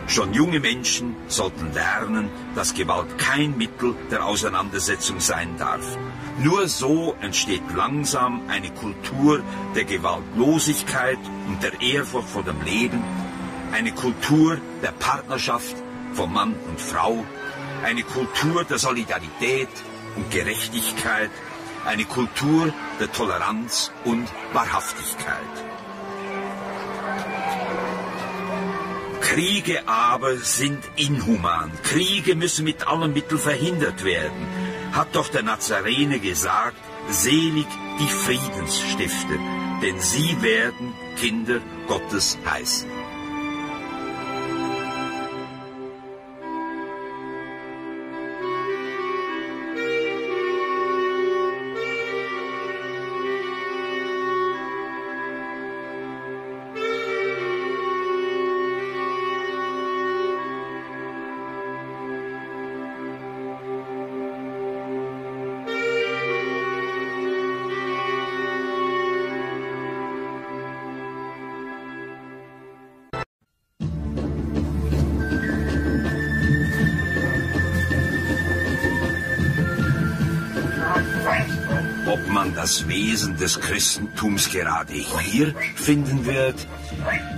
Schon junge Menschen sollten lernen, dass Gewalt kein Mittel der Auseinandersetzung sein darf. Nur so entsteht langsam eine Kultur der Gewaltlosigkeit und der Ehrfurcht vor dem Leben, eine Kultur der Partnerschaft von Mann und Frau, eine Kultur der Solidarität und Gerechtigkeit, eine Kultur der Toleranz und Wahrhaftigkeit. Kriege aber sind inhuman. Kriege müssen mit allen Mitteln verhindert werden. Hat doch der Nazarener gesagt, selig die Friedensstifter, denn sie werden Kinder Gottes heißen. Das Wesen des Christentums gerade hier finden wird.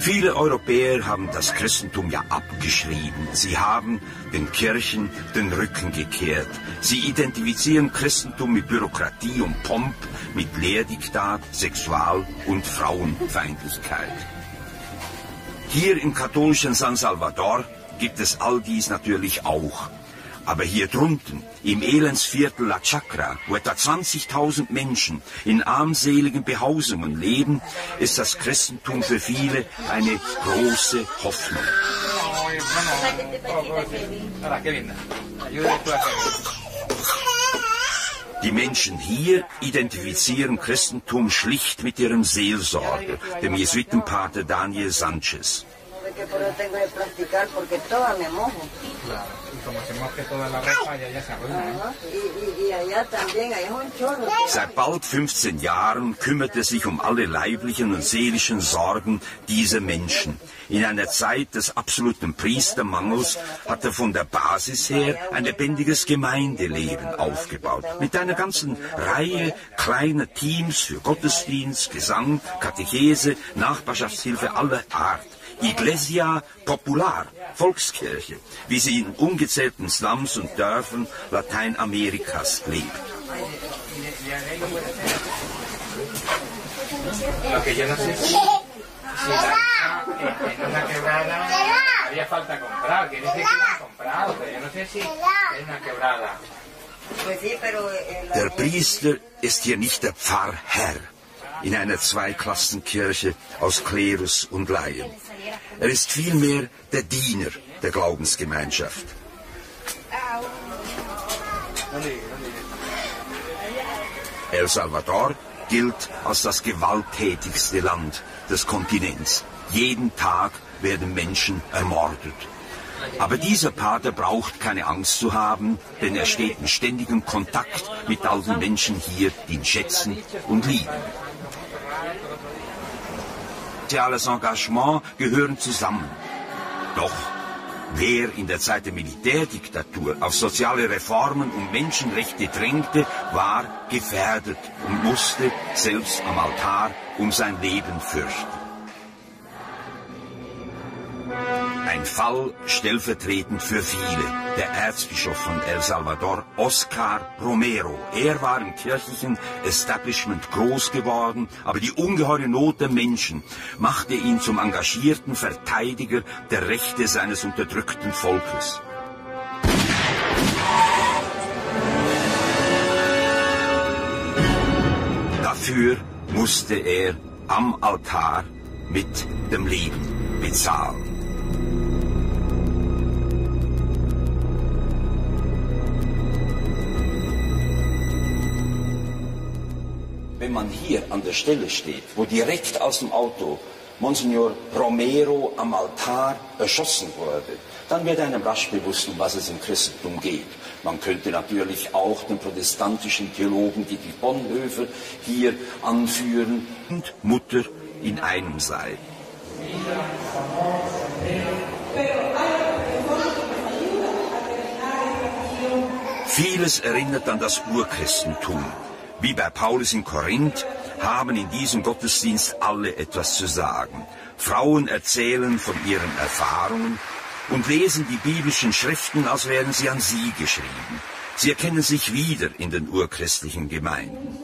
Viele Europäer haben das Christentum ja abgeschrieben. Sie haben den Kirchen den Rücken gekehrt. Sie identifizieren Christentum mit Bürokratie und Pomp, mit Lehrdiktat, Sexual- und Frauenfeindlichkeit. Hier im katholischen San Salvador gibt es all dies natürlich auch. Aber hier drunten, im Elendsviertel La Chakra, wo etwa 20.000 Menschen in armseligen Behausungen leben, ist das Christentum für viele eine große Hoffnung. Die Menschen hier identifizieren Christentum schlicht mit ihrem Seelsorger, dem Jesuitenpater Daniel Sanchez. Seit bald 15 Jahren kümmert er sich um alle leiblichen und seelischen Sorgen dieser Menschen. In einer Zeit des absoluten Priestermangels hat er von der Basis her ein lebendiges Gemeindeleben aufgebaut. Mit einer ganzen Reihe kleiner Teams für Gottesdienst, Gesang, Katechese, Nachbarschaftshilfe aller Art. Iglesia Popular, Volkskirche, wie sie in ungezählten Slums und Dörfern Lateinamerikas lebt. Der Priester ist hier nicht der Pfarrherr in einer Zweiklassenkirche aus Klerus und Laien. Er ist vielmehr der Diener der Glaubensgemeinschaft. El Salvador gilt als das gewalttätigste Land des Kontinents. Jeden Tag werden Menschen ermordet. Aber dieser Pater braucht keine Angst zu haben, denn er steht in ständigem Kontakt mit all den Menschen hier, die ihn schätzen und lieben. Soziales Engagement gehören zusammen. Doch wer in der Zeit der Militärdiktatur auf soziale Reformen und Menschenrechte drängte, war gefährdet und musste selbst am Altar um sein Leben fürchten. Ein Fall stellvertretend für viele, der Erzbischof von El Salvador, Oscar Romero. Er war im kirchlichen Establishment groß geworden, aber die ungeheure Not der Menschen machte ihn zum engagierten Verteidiger der Rechte seines unterdrückten Volkes. Dafür musste er am Altar mit dem Leben bezahlen. Wenn man hier an der Stelle steht, wo direkt aus dem Auto Monsignor Romero am Altar erschossen wurde, dann wird einem rasch bewusst, um was es im Christentum geht. Man könnte natürlich auch den protestantischen Theologen Dietrich Bonhoeffer hier anführen. Und Mutter in einem sei. Vieles erinnert an das Urchristentum. Wie bei Paulus in Korinth haben in diesem Gottesdienst alle etwas zu sagen. Frauen erzählen von ihren Erfahrungen und lesen die biblischen Schriften, als wären sie an sie geschrieben. Sie erkennen sich wieder in den urchristlichen Gemeinden.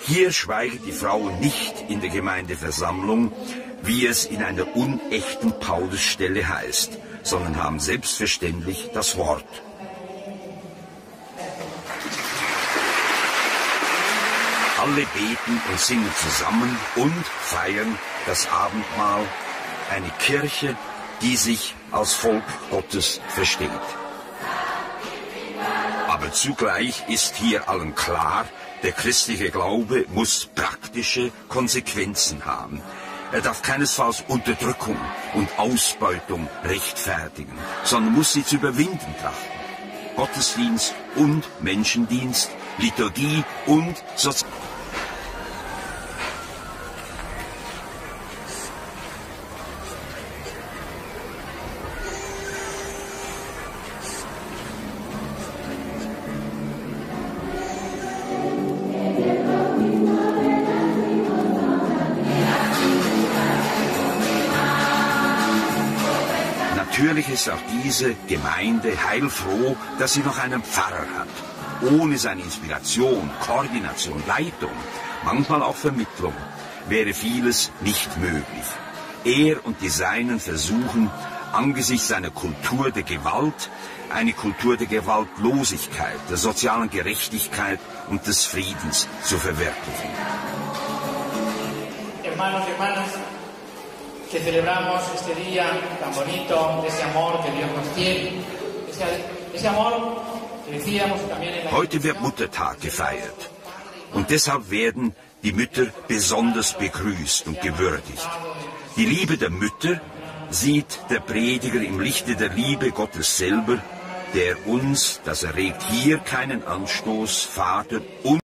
Hier schweigen die Frauen nicht in der Gemeindeversammlung, wie es in einer unechten Paulusstelle heißt, sondern haben selbstverständlich das Wort. Alle beten und singen zusammen und feiern das Abendmahl, eine Kirche, die sich als Volk Gottes versteht. Aber zugleich ist hier allen klar, der christliche Glaube muss praktische Konsequenzen haben. Er darf keinesfalls Unterdrückung und Ausbeutung rechtfertigen, sondern muss sie zu überwinden trachten. Gottesdienst und Menschendienst, Liturgie und Sozial. Natürlich ist auch diese Gemeinde heilfroh, dass sie noch einen Pfarrer hat. Ohne seine Inspiration, Koordination, Leitung, manchmal auch Vermittlung, wäre vieles nicht möglich. Er und die Seinen versuchen, angesichts einer Kultur der Gewalt, eine Kultur der Gewaltlosigkeit, der sozialen Gerechtigkeit und des Friedens zu verwirklichen. Hermanos, hermanas. Que celebramos este día tan bonito, ese amor que Dios nos tiene, ese amor que decíamos también en la. Heute wird Muttertag gefeiert und deshalb werden die Mütter besonders begrüßt und gewürdigt. Die Liebe der Mütter sieht der Prediger im Lichte der Liebe Gottes selber, der uns, das erregt hier keinen Anstoß, Vater und